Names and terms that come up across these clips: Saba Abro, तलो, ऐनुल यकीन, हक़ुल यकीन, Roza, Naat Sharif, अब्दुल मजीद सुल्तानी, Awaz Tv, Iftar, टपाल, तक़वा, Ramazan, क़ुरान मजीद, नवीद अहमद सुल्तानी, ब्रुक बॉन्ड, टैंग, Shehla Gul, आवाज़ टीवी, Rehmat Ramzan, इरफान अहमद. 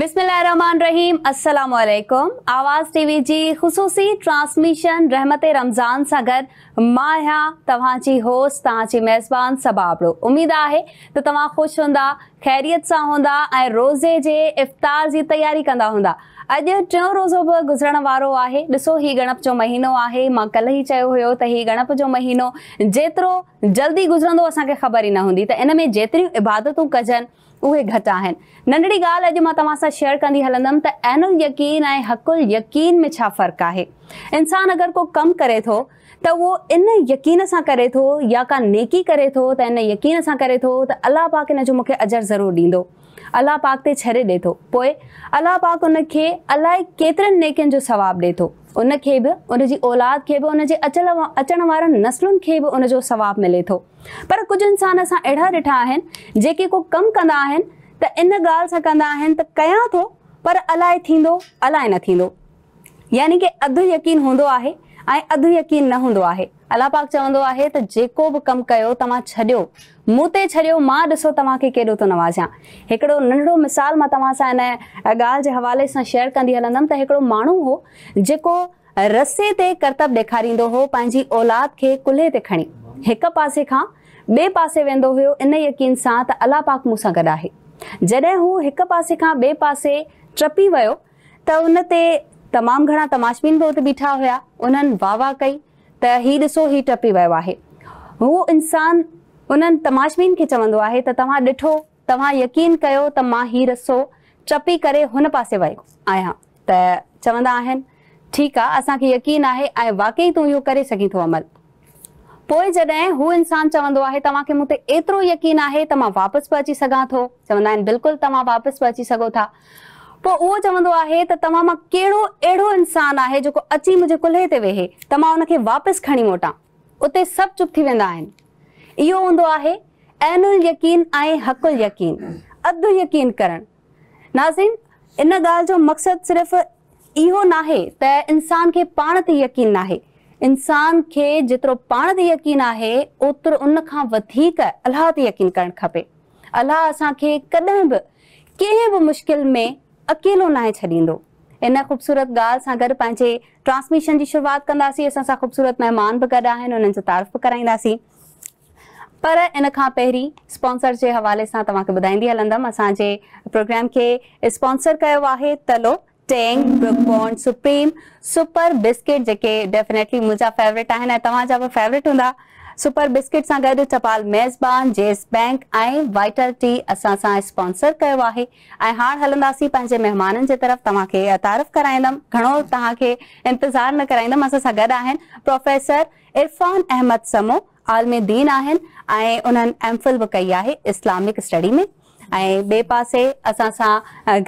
बिस्मिल्लाहिर्रहमानिर्रहीम, अस्सलामुअलैकुम। आवाज़ टीवी जी खुसूसी ट्रांसमिशन रहमत रमज़ान सागर माया तवांची होस्ट तवांची मेज़बान सबा आबरो। उम्मीद है तो तवा खुश हुंदा, खैरियत सा हुंदा, रोजे जे इफ्तार जी तैयारी कंदा हुंदा। अज टो रोज़ो भी गुजरण वारो आहे। ॾिसो, ही गणप जो महीनो आहे। मां कल ही चयो हुयो त ही गणप जो महीनो जेतिरो जल्दी गुजरंदो असांखे ख़बर ई न हूंदी, त इन में जेतिरियूं इबादतूं कजनि उहे घटि आहिनि। नंढड़ी ॻाल्हि अॼु मां तव्हां सां शेयर कंदी हलंदमि त ऐनुल यकीन ऐं हक़ुल यकीन में छा फ़र्क़ु आहे। इंसान अगरि को कमु करे थो तो वो इन यकीन से करे तो, या का नेकी करे तो इन यकीन से करे तो अल्लाह पाक इन जो मुख्य अजर ज़रूर दींदो। अल्लाह पाक ते छड़े दे तो अल्लाह पाक उनके अलाए केतरन नेकिन जो सवाब दे तो, उनके भी उनकी औलाद के भी उनके अचण वारन नस्लन के भी उनजो सवाब मिले तो। पर कुछ इंसान असा अड़ा डिठा आहिन जेके को कम कंदा आहिन त इन गाल से कंदा आहिन त कया तो पर अलाए थींदो अलाए न थींदो, यानी कि अध यकीन होंदो आहे ऐं अधु यकीन न होंदो आहे। अल्लाह पाक चवंदो आहे त जेको बि कमु कयो तव्हां छॾियो, मूं ते छॾियो, मां ॾिसो तव्हांखे केॾो थो नवाज़ियां। हिकिड़ो नंढड़ो मिसाल मां तव्हां सां इन ॻाल्हि जे हवाले सां शेयर कंदी हलंदमि त हिकिड़ो माण्हू हो जेको रस्से ते करतब ॾेखारींदो हो, पंहिंजी औलाद खे कुल्हे ते खणी हिकु पासे खां ॿिए पासे वेंदो हुयो इन यकीन सां त अल्लाह पाक मूं सां गॾु आहे। जॾहिं हू हिकु पासे खां ॿिए पासे टपी वियो त उन ते तमामु घणा तमाशबीन भी उते बीठा हुआ। उन्हनि वाह वाह कई त ही ॾिसो ही टपी वियो आहे। हू इंसान उन्हनि तमाशबीन खे चवंदो आहे त तव्हां ॾिठो, तव्हां यकीन कयो त मां ही रस्सो टपी करे हुन पासे वई आहियां। त चवंदा आहिनि ठीकु आहे, असांखे यकीन आहे ऐं वाकई तूं इहो करे सघीं थो अमल। पोइ जॾहिं हू इंसान चवंदो आहे तव्हांखे मूं ते एतिरो यकीन आहे त मां वापसि बि अची सघां थो, चवंदा आहिनि बिल्कुलु तव्हां वापसि बि अची सघो था। वो चवंदो आहे त तव्हां मां कहिड़ो अहिड़ो इंसान आहे जेको अची मुंहिंजे कुल्हे ते वेहे त मां उनखे वापसि खणी मोटां। उते सभु चुप थी वेंदा आहिनि। इहो हूंदो आहे ऐनुल यकीन ऐं हक़ुल यकीन, अधु यकीन करणु। नाज़रीन, इन ॻाल्हि जो मक़सदु सिर्फ़ु इहो नाहे त इंसान खे पाण ते यकीन नाहे। इंसान खे जेतिरो पाण ते यकीन आहे ओतिरो उनखां वधीक अल्लाह ते यकीन करणु खपे। अल्लाह असांखे कॾहिं बि कंहिं बि मुश्किल में अकेलो ना छो। इन खूबसूरत गाल से गड पैं ट्रांसमिशन की शुरुआत कदी। असा खूबसूरत मेहमान भी गड आन, उन तारीफ भी कराइंदी। पर इन पैरी स्पॉन्सर के हवाले से तक बुधाई हलंदम। असाजे प्रोग्राम के स्पॉन्सर किया है तलो टैंग, ब्रुक बॉन्ड, Supreme, super biscuit, जेके डेफिनेटली मुझा फेवरेट आन, तवाजा भी फेवरेट होंगे। सुपर बिस्किट से गड चपाल मेज़बान, जेस बैंक ए वाइटल टी असा स्पॉन्सर किया है। हाँ हलंदी पैं मेहमान की तरफ तक तारीफ कराइंदम, घो तक इंतजार न कराइंदम। असा गड प्रोफेसर इरफान अहमद समो आलमी दीन आन, एमफिल भी कई है इस्लामिक स्टडी में। बे पासे असा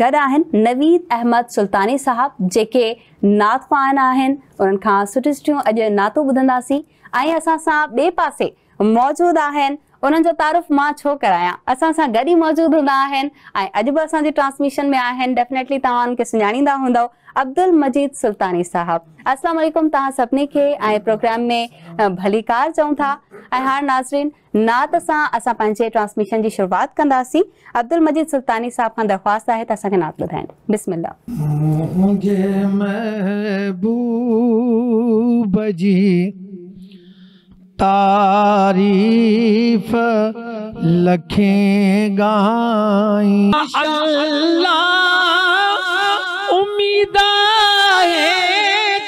गड नवीद अहमद सुल्तानी साहब जेके नात ख़्वान आन, उन्होंने सुठी सुठियों अज नातों बुधंदी। असा सा बे पासे मौजूद आन, उन तारुफ मां छो कराया, असा सा गडी मौजूद हुंदा आन। अज भी असा ट्रांसमिशन में आन, डेफिनेटली तव्हां उनखे सुञाणींदा हूंदव, अब्दुल मजीद सुल्तानी साहब। अस्सलाम वालेकुम तव्हां सभिनी खे। प्रोग्राम में भली कार चऊं था। हाँ नाज़रीन, नात सां असां पंहिंजे ट्रांसमिशन की शुरुआत कंदासीं। अब्दुल मजीद सुल्तानी साहब खां दरख्वास्त आहे त असांखे नात ॿुधाइनि। बिस्मिल्लाह। तारीफ लखेगा अल्लाह, उम्मीद है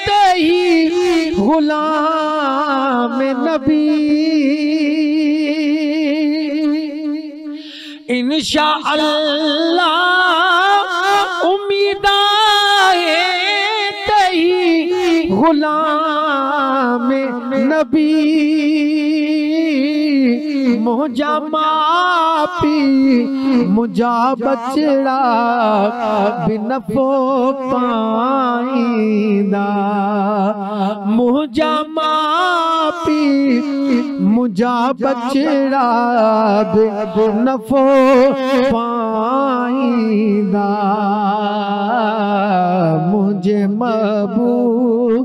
तही गुलाम नबी इंशाअल्लाह, उम्मीद है तही गुलाम नबी मुझा मापी मुझा बचड़ा बिनफो पाईंदा, मुझा मापी मुझा बचड़ा बिनफो पाईंदा, मुझे महबूब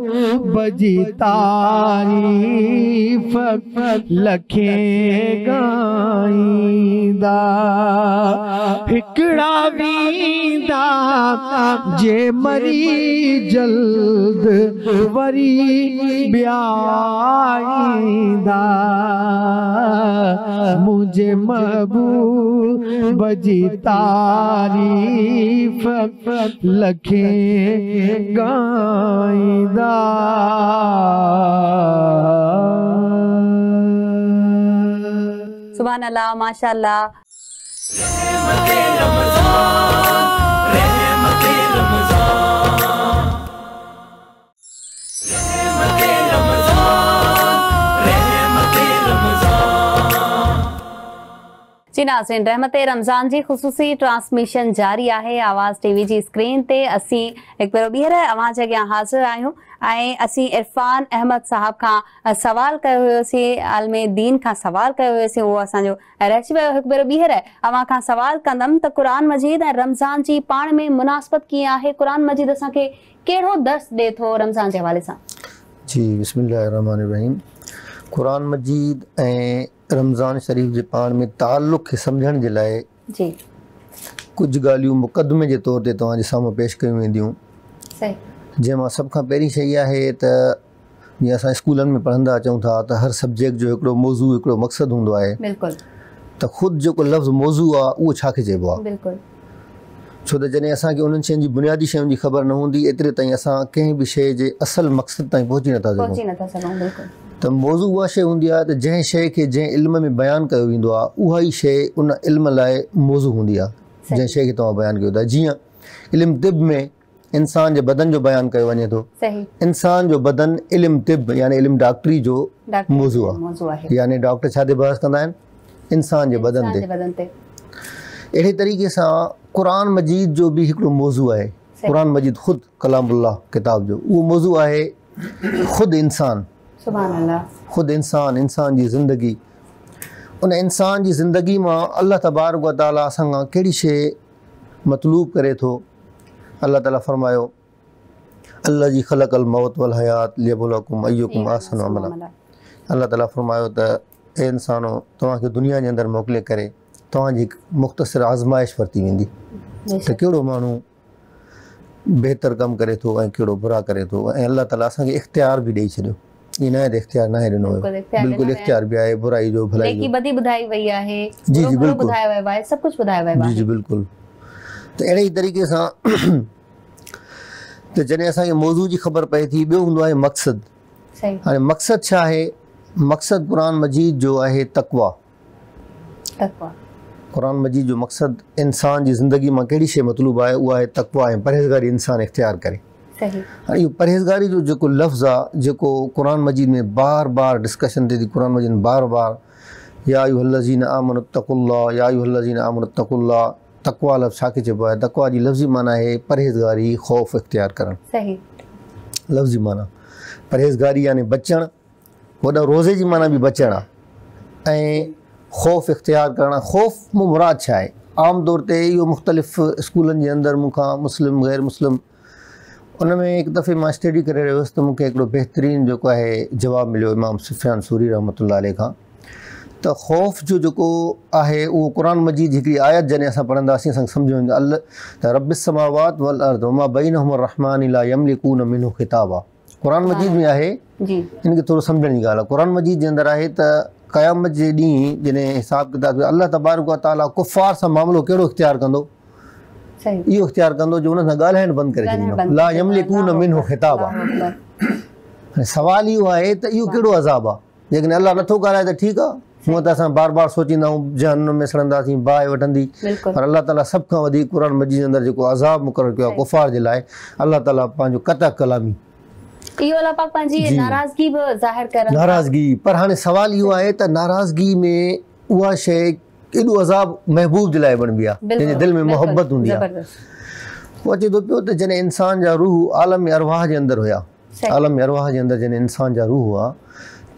बजी तारीफ लखेगा ईदा हिकड़ा वीदा जे मरी जल्द वरी ब्याईदा मुझे महबूब बजी तारीफ लखेगा ईदा। सुभान अल्लाह, माशाल्लाह। जी नाज़रीन, रहमत रमज़ान जी खुसूसी ट्रांसमिशन जारी है आवाज़ टीवी की स्क्रीन ते। असी एक भेरो बीहर अवां जे अॻियां हाज़िर आहियूं ऐं असीं इरफान अहमद साहब का सवाल कयो हुयोसीं, आलमे दीन का सवाल कयो हुयोसीं, उहो असांजो रहिजी वियो। हिकु भेरो बीहर अवां खां सवाल कंदमि त क़ुरान मजीद ऐं रमज़ान जी पाण में मुनासिबत कीअं आहे, क़ुरान मजीद असांखे कहिड़ो दर्स ॾिए थो रमज़ान जे हवाले सां? जी, बिस्मिल्लाहिर्रहमानिर्रहीम। क़ुरान मजीद ऐं रमज़ान शरीफ के पान में ताल्लुक़ खे समझण जे लाइ कुछ गालियूं मुक़दमे के तौर ते तव्हां जे साम्हूं पेश कयूं वेंदियूं। जंहिंमां सभ खां पहिरीं शइ आहे त जीअं असां स्कूलनि में पढ़ंदा अचूं था त हर सब्जेक्ट जो हिकिड़ो मौज़ू, हिकिड़ो मक़सदु हूंदो आहे। त ख़ुदि जेको लफ़्ज़ मौज़ू आहे उहो छा खे चइबो आहे, छो त जॾहिं असांखे उन्हनि शयुनि जी बुनियादी शयुनि जी ख़बर न हूंदी एतिरे ताईं असां कंहिं बि शइ जे असल मक़सद ताईं पहुची नथा सघूं। तो मौजू उहा शइ हूंदी आहे त जंहिं शइ खे जंहिं इल्म में बयानु कयो वेंदो आहे उहा ई शइ उन इल्म लाइ मौजू हूंदी आहे जंहिं शइ खे तव्हां बयानु कयो था। जीअं इल्म तिब में इंसान जे बदन जो बयानु कयो वञे थो, इंसान जो बदन इल्म तिब यानी इल्म डॉक्टरी जो मौजू आहे, यानी डॉक्टर छा ते बहस कंदा आहिनि, इंसान जे बदन ते। अहिड़े तरीक़े सां क़ुरान मजीद जो बि हिकिड़ो मौजू आहे। क़ुरान मजीद ख़ुदि कलामुल्लाह किताब जो उहो मौजू आहे ख़ुदि इंसान, खुद इंसान, इंसान की ज़िंदगी। उन इंसान की ज़िंदगी में अल्लाह तबारक व तआला असांखां कहिड़ी शइ मतलूब करे थो। अल्लाह ताला फरमायो, अल्लाजी खलक़ल मौत वल हयात लियबलुवकुम अय्युकुम अहसनु अमला। अल्लाह ताला फरमायो त ए इंसानो, तव्हांखे दुनिया जे अंदरि मोकिले करे तव्हांजी मुख़्तसर आज़माइश वरती वेंदी त कहिड़ो माण्हू बेहतर कमु करे थो ऐं कहिड़ो बुरा करे थो। ऐं अल्लाह ताला असांखे इख़्तियार भी ॾेई छॾियो। इख्तियार ना है, बिल्कुल इख्तियार भी आए, बुराई जो भलाई जो। बदी बुधाई वही है। जी जी बिल्कुल है, सब कुछ बुधाया हुआ है। जी जी बिल्कुल। तो अड़े ही तरीके से तो जने असा के मौजू की खबर पे थी, बे हुंदो है मकसद। सही, हां मकसद क्या है? मकसद कुरान मजीद जो है तकवा। तकवा कुरान मजीद जो मकसद इंसान की जिंदगी में कड़ी शे मतलब है वो है तकवा है, परहेजगारी इंसान इख्तियार करे। सही, परहेजगारी जो लफ्ज़ है जो कुरान मजीद में बार बार डिस्कशन थे थी। कुरान मजीद में बार बार या अय्युहल्लज़ीन आमनुत्तकुल्लाह, या अय्युहल्लज़ीन आमनुत्तकुल्लाह, तकवा लफ्ज़ छा के चइबो आहे? तकवा जी लफ्ज़ी माना है परहेजगारी, खौफ इख्तियार करण। सही, लफ्ज़ी माना परहेजगारी यानी बचण, वॾा रोज़े जी माना भी बचण है, ऐं खौफ इख्तियार करण। खौफ में मुराद छा है? आम तौर ते इहो मुख़्तलिफ़ स्कूलनि जे अंदरि मूंखां मुस्लिम गैर मुस्लिम उनमें एक दफ़े मां स्टडी करे रहियो हुअसि त मूंखे हिकिड़ो बेहतरीन जो है जवाबु मिलियो इमाम सुफियान सूरी रहमतुल्लाह अलैह खां। त खौफ़ जो जो है वो कुरान मजीद हिकिड़ी आयत जॾहिं असां पढ़ंदासीं असांखे सम्झ में ईंदो, अल्लाह रब्बिस समावात वल अर्द वमा बैनहुमा रहमान ला यमलिकून मिनहु खिताबा। कुरान मजीद में है जी, इनके थोड़ा समझण जी ॻाल्हि आहे। कुरान मजीद जे अंदरि है त क़यामत जे ॾींहुं जॾहिं हिसाब किताब अल्लाह तबारक व तआला कुफ़ार सां मामिलो कहिड़ो इख्तियार कंदो? यो इख्तियार कंदो जो उन सां ॻाल्हाइण बंदि करे छॾींदो। ला यमलिकून मिनहु खिताबा। सवाल इहो आहे त इहो कहिड़ो अज़ाब आहे? जेकॾहिं अलाह नथो ॻाल्हाए त ठीकु आहे, हूअं त असां बार बार सोचींदा आहियूं जहन्नुम में सड़ंदासीं, बाहि वठंदी। पर अल्लाह ताला सभ खां वधीक कुरान मजीद जे अंदरि जेको अज़ाब मुक़ररु कयो आहे कुफ़ार जे लाइ, अल्लाह ताला पंहिंजो कता कलामी, इहो अल्लाह पाक पंहिंजी नाराज़गी बि ज़ाहिर करण, नाराज़गी। पर हाणे सवाल इहो आहे त नाराज़गी में उहा शइ एडो अज़ाब महबूब जे लाइ बणबी आहे जंहिंजे दिलि में मोहबत हूंदी आहे। उहो अचे थो पियो त जॾहिं इंसान जा रूह आलम अरवाह जे अंदरि हुया, आलम अरवाह जे अंदरि जॾहिं इंसान जा रूह हुआ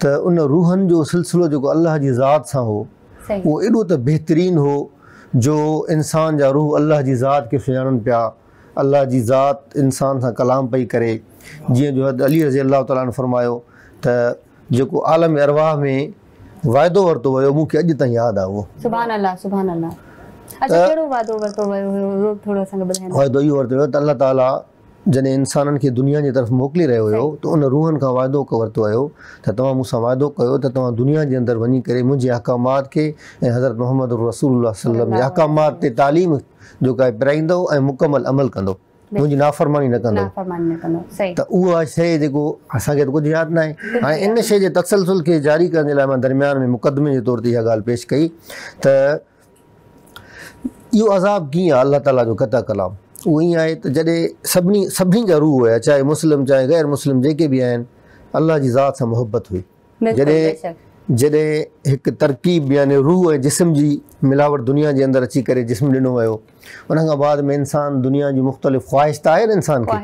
त उन रूहनि जो सिलसिलो जेको अल्लाह जी ज़ात सां हो उहो एॾो त बहितरीन हो जो इंसान जा रूह अल्लाह जी ज़ात खे सुञाणनि पिया, अल्लाह जी ज़ात इंसान सां कलाम पई करे। जी जो अली रज़ी अल्लाह ताला ने फरमायो त जो आलम अरवाह में वायदो वरतो वो मुझे अज तक याद है। वो सुभान अल्लाह अच्छा केड़ो वायदो वरतो वो थोड़ा सा बताएं। वायदो यो वरतो त अल्लाह ताला जने इंसानन के दुनिया की तरफ मोकले रहो हो तो उन रूहन का वायदो वरतो हो तो तुम मुसा वायदो कयो तो तुम दुनिया के अंदर वनी करे मुझे अहकामात के हज़रत मोहम्मद रसूलुल्लाह सल्लल्लाहु अलैहि वसल्लम के अहकामात ते तालीम जो का पढ़ाइंदो और मुकम्मल अमल कंदो मुझे नाफरमानी न कंदो सही तो वो शे जो असा के कुछ याद ना है। हाँ इन शे के तसलसल के जारी करने ला दरमियान में मुकदमे के तौर पर यह गाल पेश कई तो यो अजाब की अल्लाह ताला जो कता कलाम वो ही है तो जडे सभी का रूह है चाहे मुस्लिम चाहे गैर मुस्लिम जेके भी आन अल्लाह की जात से मोहब्बत हुई जडे जडे एक तरकीब यानी रूह ऐं जिस्म की मिलावट दुनिया के अंदर अची करे जिस्म दिनो वो उन का बाद में इंसान दुनिया की मुख्तलिफ ख्वाहिश तो है इंसान की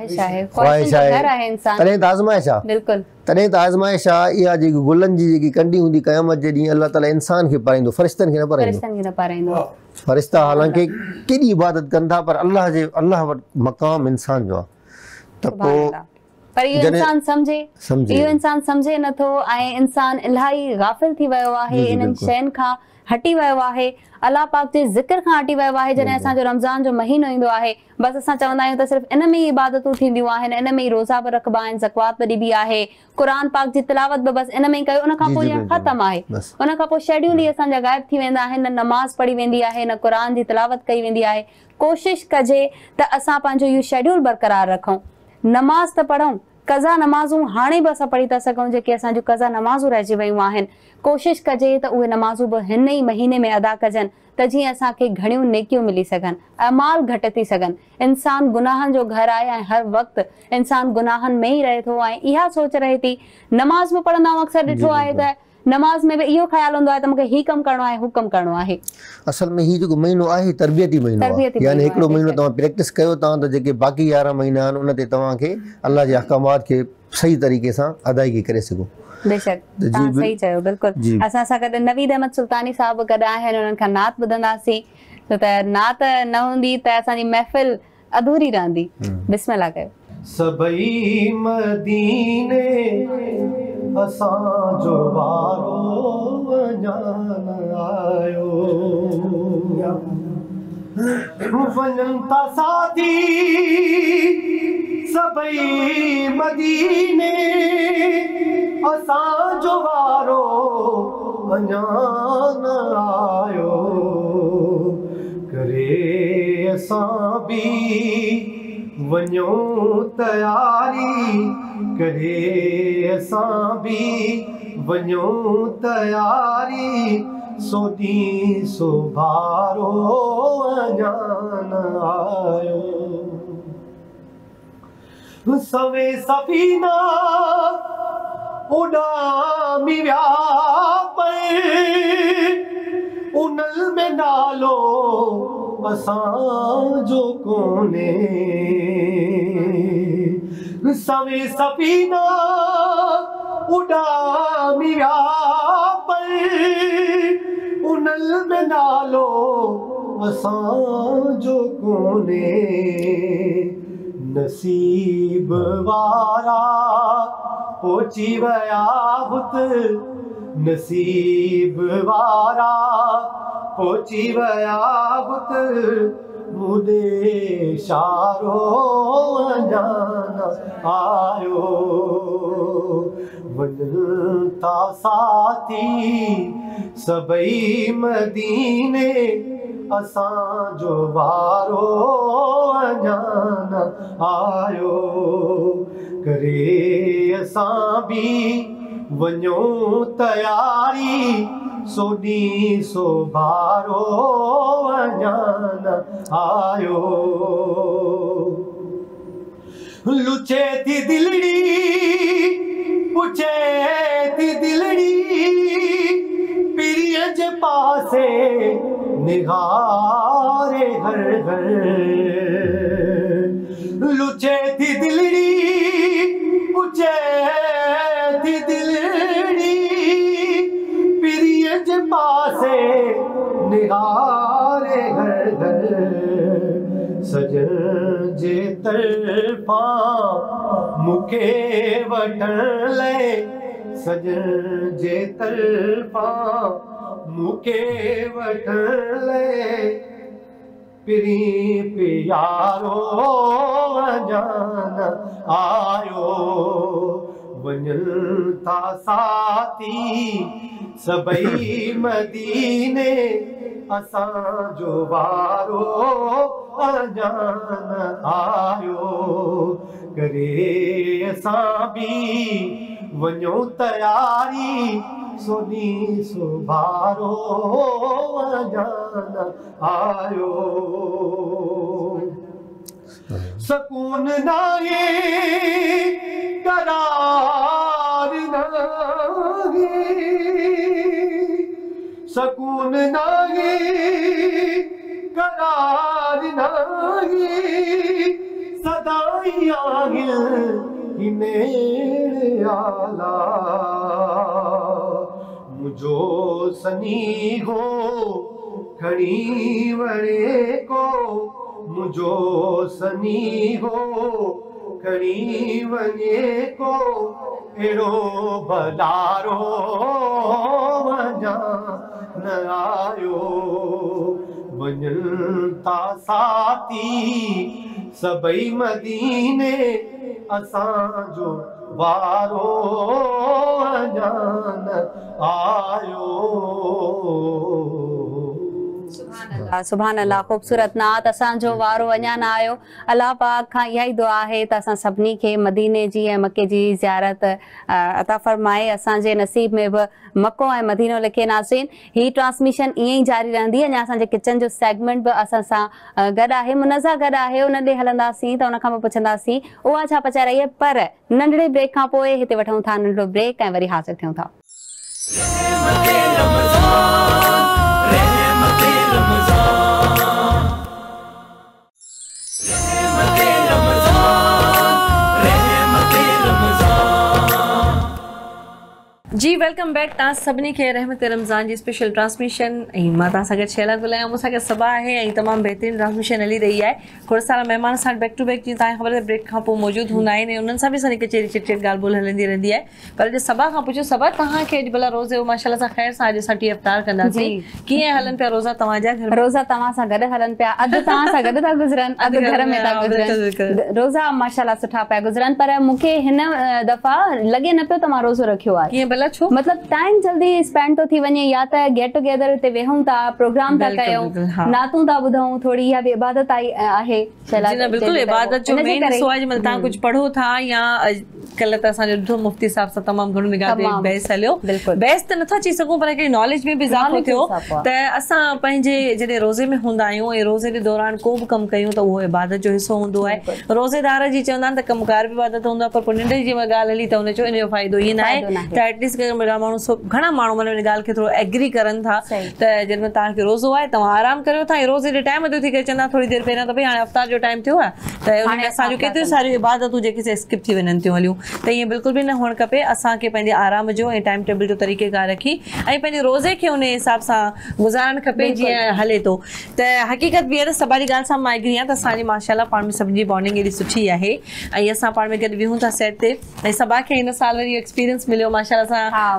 ख्वाहिश है तदें तो आजमाइश है बिल्कुल तदें तो आजमाइश है या जी गुलन की कंडी होंगी क़यामत के दी अल्लाह ताला इंसान के पाराइंदो फरिश्तन के न पाराइंदो फरिश्ता हालांकि केडी इबादत कंदा पर अल्लाह के अल्लाह वट मकाम इंसान जो तो पर ये इंसान समझे ये इंसान समझे न तो आए इंसान इलाही गाफिल थी वयो आहे इन शैन का हटी वयो आहे अल्लाह पाक के जिक्र का हटी वयो आहे जने असा जो रमजान जो महीनो इंदो आहे बस असा चवंदा आयो तो सिर्फ इन में ही इबादतू थींदियो आहिन इन में ही रोजा पर रखबा आहिन ज़कात पर भी आहे कुरान पाक जी तिलावत बस इन में ही कयो उन का पोय खत्म आहे उन का पोय शेड्यूल ही असा गायब थी वेंदा आहिन न नमाज पढ़ी वेंदी आहे न कुरान जी तिलावत कई वेंदी आहे। कोशिश कजे त असा पांजो यो शेड्यूल बरकरार रखो नमाज तो पढ़ूं कज़ा नमाजूं हाने भी असा पढ़ी था सकूं जेके असा जो कज़ा नमाजूं रही वयूं आहिन कोशिश कजे तो उहे नमाजूं भी हिन ही महीने में अदा कजन तो जी असा के घणियों नेकियों मिली सकन अमाल घट थी सकन। इंसान गुनाहन जो घर आए हर वक्त इंसान गुनाहन में ही रहे तो इहा सोच रहे थी नमाज में पढ़ना अक्सर दिठो आए तो नमाज में भी यो ख्याल होंदो आहे त मके ही कम करणो आहे हुकम करणो आहे। असल में ही जो महीनो आहे तरबियती महीनो आहे यानी एकड़ो महीनो तवा प्रैक्टिस कयो ता तो जेके बाकी 11 महीना अन उनते तवा के अल्लाह जे अहकामात के सही तरीके से अदायगी करे सको। बेशक ता सही चयो बिल्कुल असा सा कद नवीद अहमद सुल्तानी साहब कद आहे उनन का नात बदंदासी तो नात न हुंदी त असा जी महफिल अधूरी रहंदी। बिस्मिल्लाह कयो सबई मदीने असांजो वारो वञण आयो वञनि था साथी सभई मदीने असांजो वारो वञण आयो करे असां बि वञो तयारी करे असां भी वञो तयारी सो ॾींहुं सो भारो अञा न आयो सवे सफ़ीना उॾामी विया पर उन्हनि में नालो असांजो कोन्हे सवे सफ़ीना उॾामी विया पर उन्हनि में नालो असांजो कोन्हे नसीब वारा पहुची विया हुते नसीब वारा पहुची विया हुते मुदे शारो अञाना आयो वञनि था साथी सभई मदीने असांजो वारो अञाना आयो करे असां बि वञो तयारी सो ॾींहुं सो भारो अञा न आयो लुचे थी दिलड़ी पुछे थी दिलड़ी पीरीअ जे पासे निगारे घर घर लुचे थी दिलड़ी पुछे थी दिलड़ी पीरीअ जे पासे निगारे घर घर सजन जे तरफा मुखे वठण ले सजन जे तरफा मुखे वठण ले प्री प्यारो अञाना आयो वञन था साथी सबई मदीने असांजो वारो अञान आयो करे असां बि वञो तयारी सोनी सुभारो अञान आयो सकून नाहे करार सकून नाहे करार नाहे सदाई आहिल हिने आला मुझो सनी हो खड़ी वरे को मुझो सनी हो खड़ी वने को एड़ो भलारो न आयो वञन था साथी सबई मदीने असांजो वारो अञान आयो। सुभान अल्लाह, खूबसूरत नात असांजो वारो अञा न आयो। अल्लाह पाक खां इहा ई दुआ आहे त असां सभिनी खे मदीने जी ऐं मके जी ज़ियारत अता फ़रमाए, असांजे नसीब में बि मको ऐं मदीनो लिखे। नाज़रीन, ही ट्रांसमिशन ईअं ई जारी रहंदी। अञा असांजे किचन जो सेगमेंट बि असां सां गॾु आहे, मुनज़ा गॾु आहे, उन ॾे हलंदासीं त उन खां पोइ पुछंदासीं उहा छा पचाए रही आहे। पर नंढड़े ब्रेक खां पोइ हिते वठूं था नंढड़ो ब्रेक ऐं वरी हाज़िर थियूं था। जी वेलकम बैक। तव्हां सभिनी खे रहमत रमज़ान जी स्पेशल ट्रांसमिशन ऐं मां तव्हां सां गॾु शैला गुल आहियां। मूंसां गॾु सबा आहे ऐं तमामु बहितरीनु ट्रांसमिशन हली रही आहे। खोड़ सारा महिमान सां बैक टू बैक, जीअं तव्हांखे ख़बर आहे, ब्रेक खां पोइ मौजूदु हूंदा आहिनि ऐं उन्हनि सां बि असांजी कचेरी चिटचिट ॻाल्हि ॿोल हलंदी रहंदी आहे। पर अॼु सबा खां पुछो, सबा तव्हांखे अॼु भला रोज़े जो माशाल्लाह सां ख़ैर सां अॼु असां टी इफ़्तार कंदासीं, कीअं हलनि पिया रोज़ा तव्हांजा? रोज़ा तव्हां सां गॾु हलनि पिया, अधु तव्हां सां गॾु था गुज़रनि, अधु घर में था गुज़रनि। रोज़ा माशाल्लाह सुठा पिया गुज़रनि। पर मूंखे हिन दफ़ा लॻे न पियो त मां रोज़ो रखियो आहे। छो मतलब टाइम जल्दी स्पेंड तो थी वने, या त गेट टुगेदर ते वेहूं था, प्रोग्राम था कयूं, नातूं था बुधऊं, थोड़ी या इबादत आहे। जी बिल्कुल, इबादत जो मेन सोज मतलब ता कुछ पढ़ो था या कल त असा जो मुफ्ती साहब से तमाम घणो निगाह ते बहस हलो, बहस त नथा ची सकूं पर के नॉलेज में भी इजाफो थियो त असा पंजे जदे रोजे में हुंदा आयो ए रोजे दे दौरान को भी कम कयूं त वो इबादत जो हिस्सो हुंदो है। रोजेदार जी चंदा त कमकार भी इबादत हुंदा, पर पुनिंदे जी गाल हली त उन जो इन फायदो ये ना है। घणा माण्हू मन इन ॻाल्हि खे थोरो एग्री करनि था त जंहिंमें तव्हांखे रोज़ो आहे तव्हां आराम करियो था। रोज़े जे टाइम ते थी करे चवंदा थोरी देरि पहिरियां त भई हाणे अफ़्तार जो टाइम थियो आहे त हुन में असांजूं केतिरियूं सारियूं इबादतूं जेके से स्किप थी वञनि थियूं हलियूं, त ईअं बिल्कुलु बि न हुअणु खपे। असांखे पंहिंजे आराम जो ऐं टाइम टेबल जो तरीक़ेकार रखी ऐं पंहिंजे रोज़े खे उन हिसाब सां गुज़ारणु खपे जीअं हले थो। त हक़ीक़त ॿीहर सभा जी ॻाल्हि सां मां एग्री आहियां त असांजी माशाल्लाह पाण में सभिनी जी बॉन्डिंग एॾी सुठी आहे ऐं असां पाण में गॾु वेहूं था सेट ते ऐं सभा खे हिन साल वरी एक्सपीरियंस मिलियो माशाल्लाह सां। हां,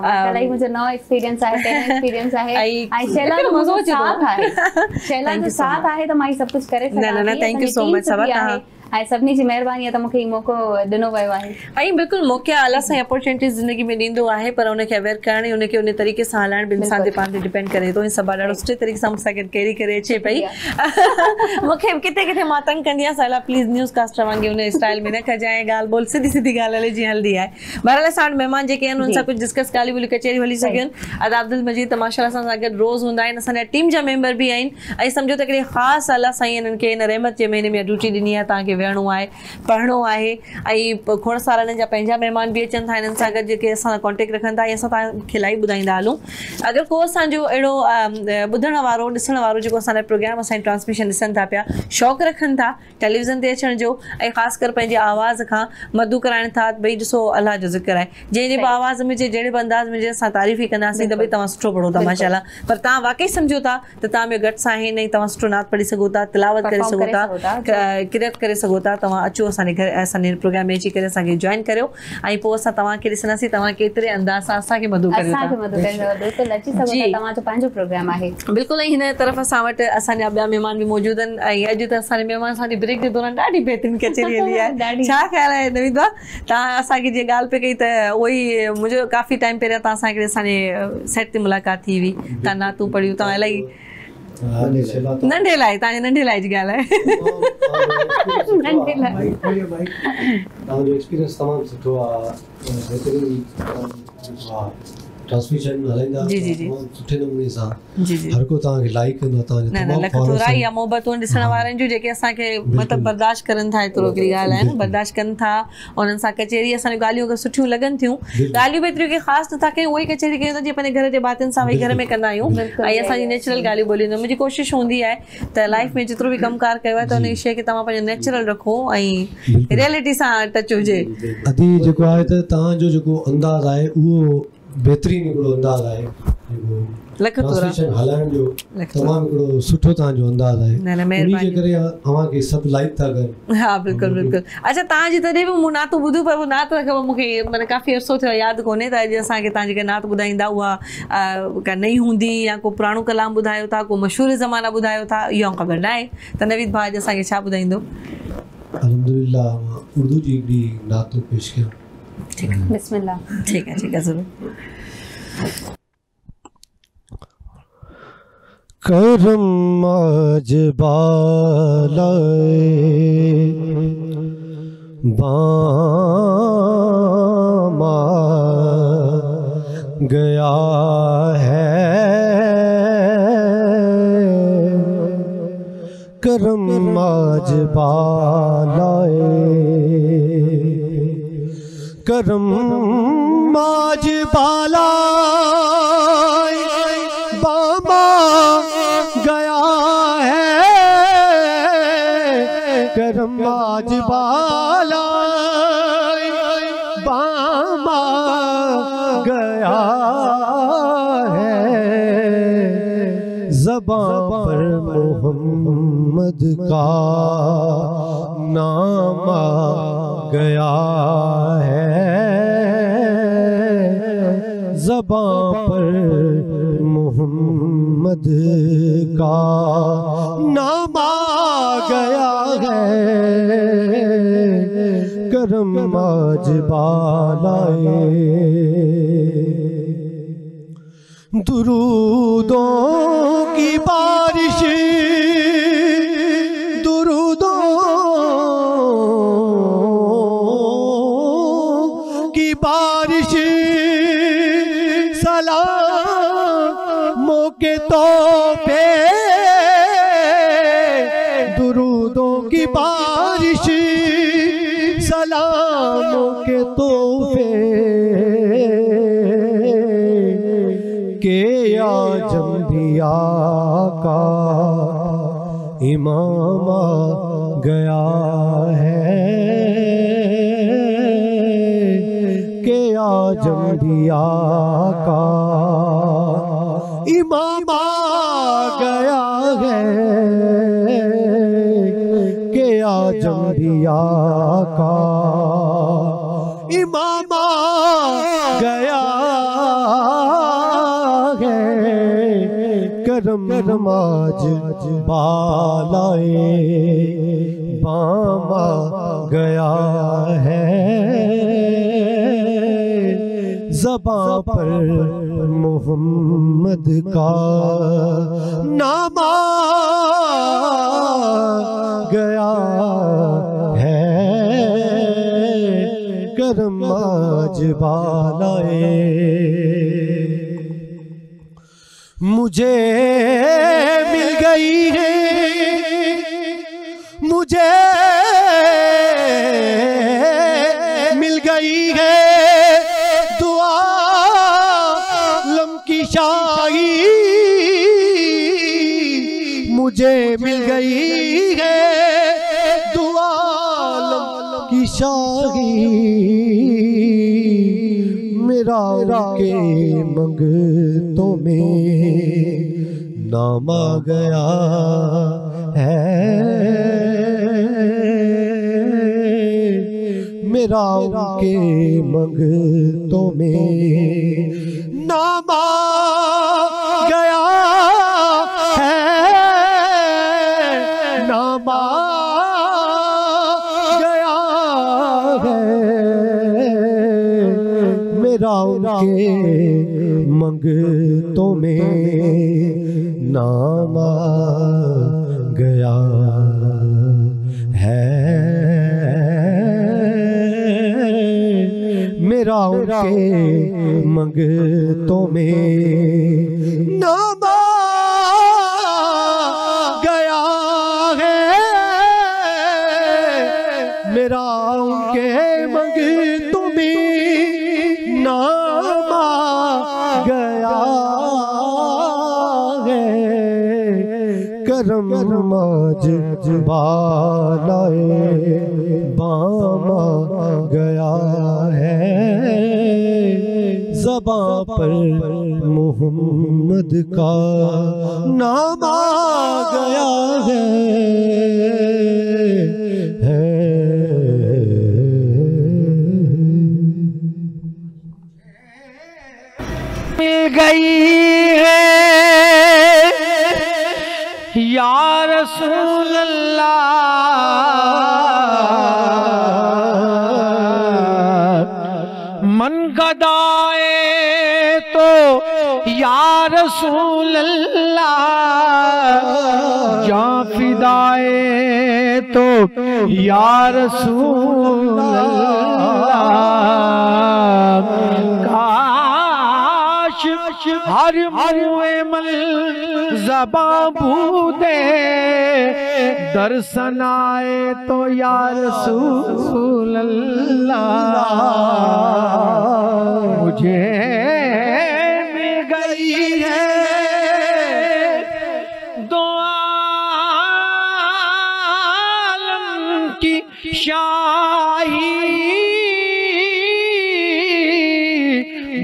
मुझे नया एक्सपीरियंस है, टेन एक्सपीरियंस है। आई शैला को मजो साथ है, शैला के साथ है तो मैं सब कुछ करे। ना थैंक यू सो मच सबा, आई सबनी जी मेहरबानी है त मखे ई मौको दिनो वयो आहे। आई बिल्कुल मौके आला से अपॉर्चुनिटीज जिंदगी में दिंदो आहे, पर उन के अवेयर करणी, उन के उन तरीके से हलाण बिन सादे पान पे डिपेंड करे तो। सबा ढाढो सुठे तरीके से हमसा कैरी करे छे पई। मखे किथे किथे मां तंग कंदिया साला, प्लीज न्यूज़ कास्टर वांगे उन स्टाइल में न कजाए, गाल बोल सीधी सीधी गाल हले जी हल्दी है। बहरहाल साड मेहमान जे के उन सब कुछ डिस्कस काली बोली कचेरी हली सकेन। अदा अब्दुल मजीद तमाशा सा अगर रोज हुंदा है असन टीम जा मेंबर भी आइन, आई समझो तकड़ी खास आला साइन इनके इन रहमत जे महीने में ड्यूटी दिनी है ताके विहणो आहे, पढ़णो आहे। खोड़ सालनि जा पंहिंजा महिमान भी अचनि था इन्हनि सां गॾु, जेके असां कॉन्टेक्ट रखनि था, असां तव्हांखे लाइव ॿुधाईंदा हलूं। अगरि को असांजो अहिड़ो ॿुधण वारो ॾिसण वारो जेको असांजो प्रोग्राम असांजी ट्रांसमिशन ॾिसनि था पिया, शौक़ु रखनि था टेलीविज़न ते अचण जो, ऐं ख़ासि करे पंहिंजे आवाज़ खां मधु कराइनि था। भई ॾिसो अलाह जो ज़िक्र आहे, जंहिंजे बि आवाज़ में जहिड़े बि अंदाज़ में असां तारीफ़ ई कंदासीं त भई तव्हां सुठो पढ़ो था माशाल्लाह, पर तव्हां वाक़ई सम्झो था त तव्हां में घटि आहिनि ऐं तव्हां सुठो नात पढ़ी सघो था, तिलावत करे सघो था, किरत करे सघो था। तव्हां अचो असांजे घर, असांजे प्रोग्राम में अची करे असांखे जॉइन करियो ऐं पोइ असां तव्हांखे ॾिसंदासीं तव्हां केतिरे अंदाज़ सां असांखे मधु करियो था, असांखे मधु करियो। बिल्कुलु अची सघो था, तव्हांजो पंहिंजो प्रोग्राम आहे। बिल्कुलु हिन तरफ़ असां वटि असांजा ॿिया महिमान बि मौजूदु आहिनि ऐं अॼु त असांजे महिमान सां ब्रेक जे दौरान ॾाढी बहितरीन कचेरी हली आहे। छा ख़्याल आहे नवीद भाउ, तव्हां असांखे जीअं ॻाल्हि पे कई त उहो ई मुंहिंजो काफ़ी टाइम पहिरियां तव्हां सां गॾु असांजे सेट ते मुलाक़ात थी हुई, तव्हां नातूं पढ़ियूं, तव्हां इलाही नंढे लाइ, तव्हांजे नंढे लाइ जी ॻाल्हि आहे। ट्रांसमिशन हलाईंदा सुठे नमूने सां, हर को तव्हांखे लाइक कंदो, तव्हांजो तमामु लखतोरा या मोहबतूं ॾिसण वारनि जो जेके असांखे मतिलबु बर्दाश्त करनि था, एतिरो कहिड़ी ॻाल्हि आहे न, बर्दाश्त कनि था उन्हनि सां कचेरी। असांजी ॻाल्हियूं अगरि सुठियूं लॻनि थियूं, ॻाल्हियूं बि एतिरियूं की ख़ासि नथा कयूं, उहे ई कचेरी कयूं था जीअं पंहिंजे घर जे बातियुनि सां वेही घर में कंदा आहियूं ऐं असांजी नेचुरल ॻाल्हियूं ॿोलियूं। मुंहिंजी कोशिशि हूंदी आहे त लाइफ में जेतिरो बि कमुकार कयो आहे त उन शइ खे तव्हां पंहिंजो नेचुरल रखो ऐं रियलिटी सां टच हुजे। अदी जेको आहे त तव्हांजो जेको अंदाज़ आहे उहो बेहतरीन हिकिड़ो अंदाज़ आहे, ट्रांसलेशन हलाइण जो तमामु हिकिड़ो सुठो तव्हांजो अंदाज़ आहे, उन्ही जे करे तव्हांखे सभु लाइक था कनि। हा बिल्कुलु बिल्कुलु। अच्छा तव्हांजी तॾहिं बि मूं नात ॿुधो, पर उहो नात ख़बर मूंखे माना काफ़ी अर्सो थियो, यादि कोन्हे त अॼु असांखे तव्हां जेका नात ॿुधाईंदा उहा का नई हूंदी या को पुराणो कलाम ॿुधायो था, को मशहूरु ज़माना ॿुधायो था, इहो ख़बर न आहे। त नवीद भाउ अॼु असांखे छा ॿुधाईंदो? अलहम्दुलिल्लाह मां उर्दू जी हिकिड़ी नात पेश कयां। ठीक है, बिस्मिल्लाह। ठीक है, ठीक है, जरूर। करम आज बालाए बामा गया है, करम आज बालाए, करम आज बालाए बाबा गया है, करम आज बालाए बाबा गया है, ज़बां पर मोहम्मद का नाम गया है, ज़बां पर मोहम्मद का नाम गया है, करम आज बालाए, दुरूदों की बारिश, दुरूदों की बारिश, सलामों के तोहफे के आजम्बिया का इमाम गया है, के आजम्बिया का इमाम गया है, के आजम्बिया का इमाम गया है, करम आज बालाए बामा गया है, ज़बां पर मोहम्मद का नाम गया है, करम आज बालाए। मुझे मिल गई है, मुझे आई मुझे मिल गई है दुआ की शाही। मेरा के मंगतों में नाम आ गया है, मेरा के मंगतों में नाम आ गया है, नाम आ गया है, मेरा के मंगतों में नाम आ गया है। मेरा के मंगतों में नाम आ गया है, मेरा के मंगतों में नाम आ गया है। करम माज बालाए बामा गया है, ज़बां पर मोहम्मद का नाम आ गया है। मिल गई है या रसूल अल्लाह, मन गदाए तो या रसूल अल्लाह, जाँ फिदाए तो या रसूल अल्लाह। काश हर मरुए मल ज़बा बूदे दर्शनाए तो या रसूल अल्लाह। मुझे मिल गई है दो आलम की शाही,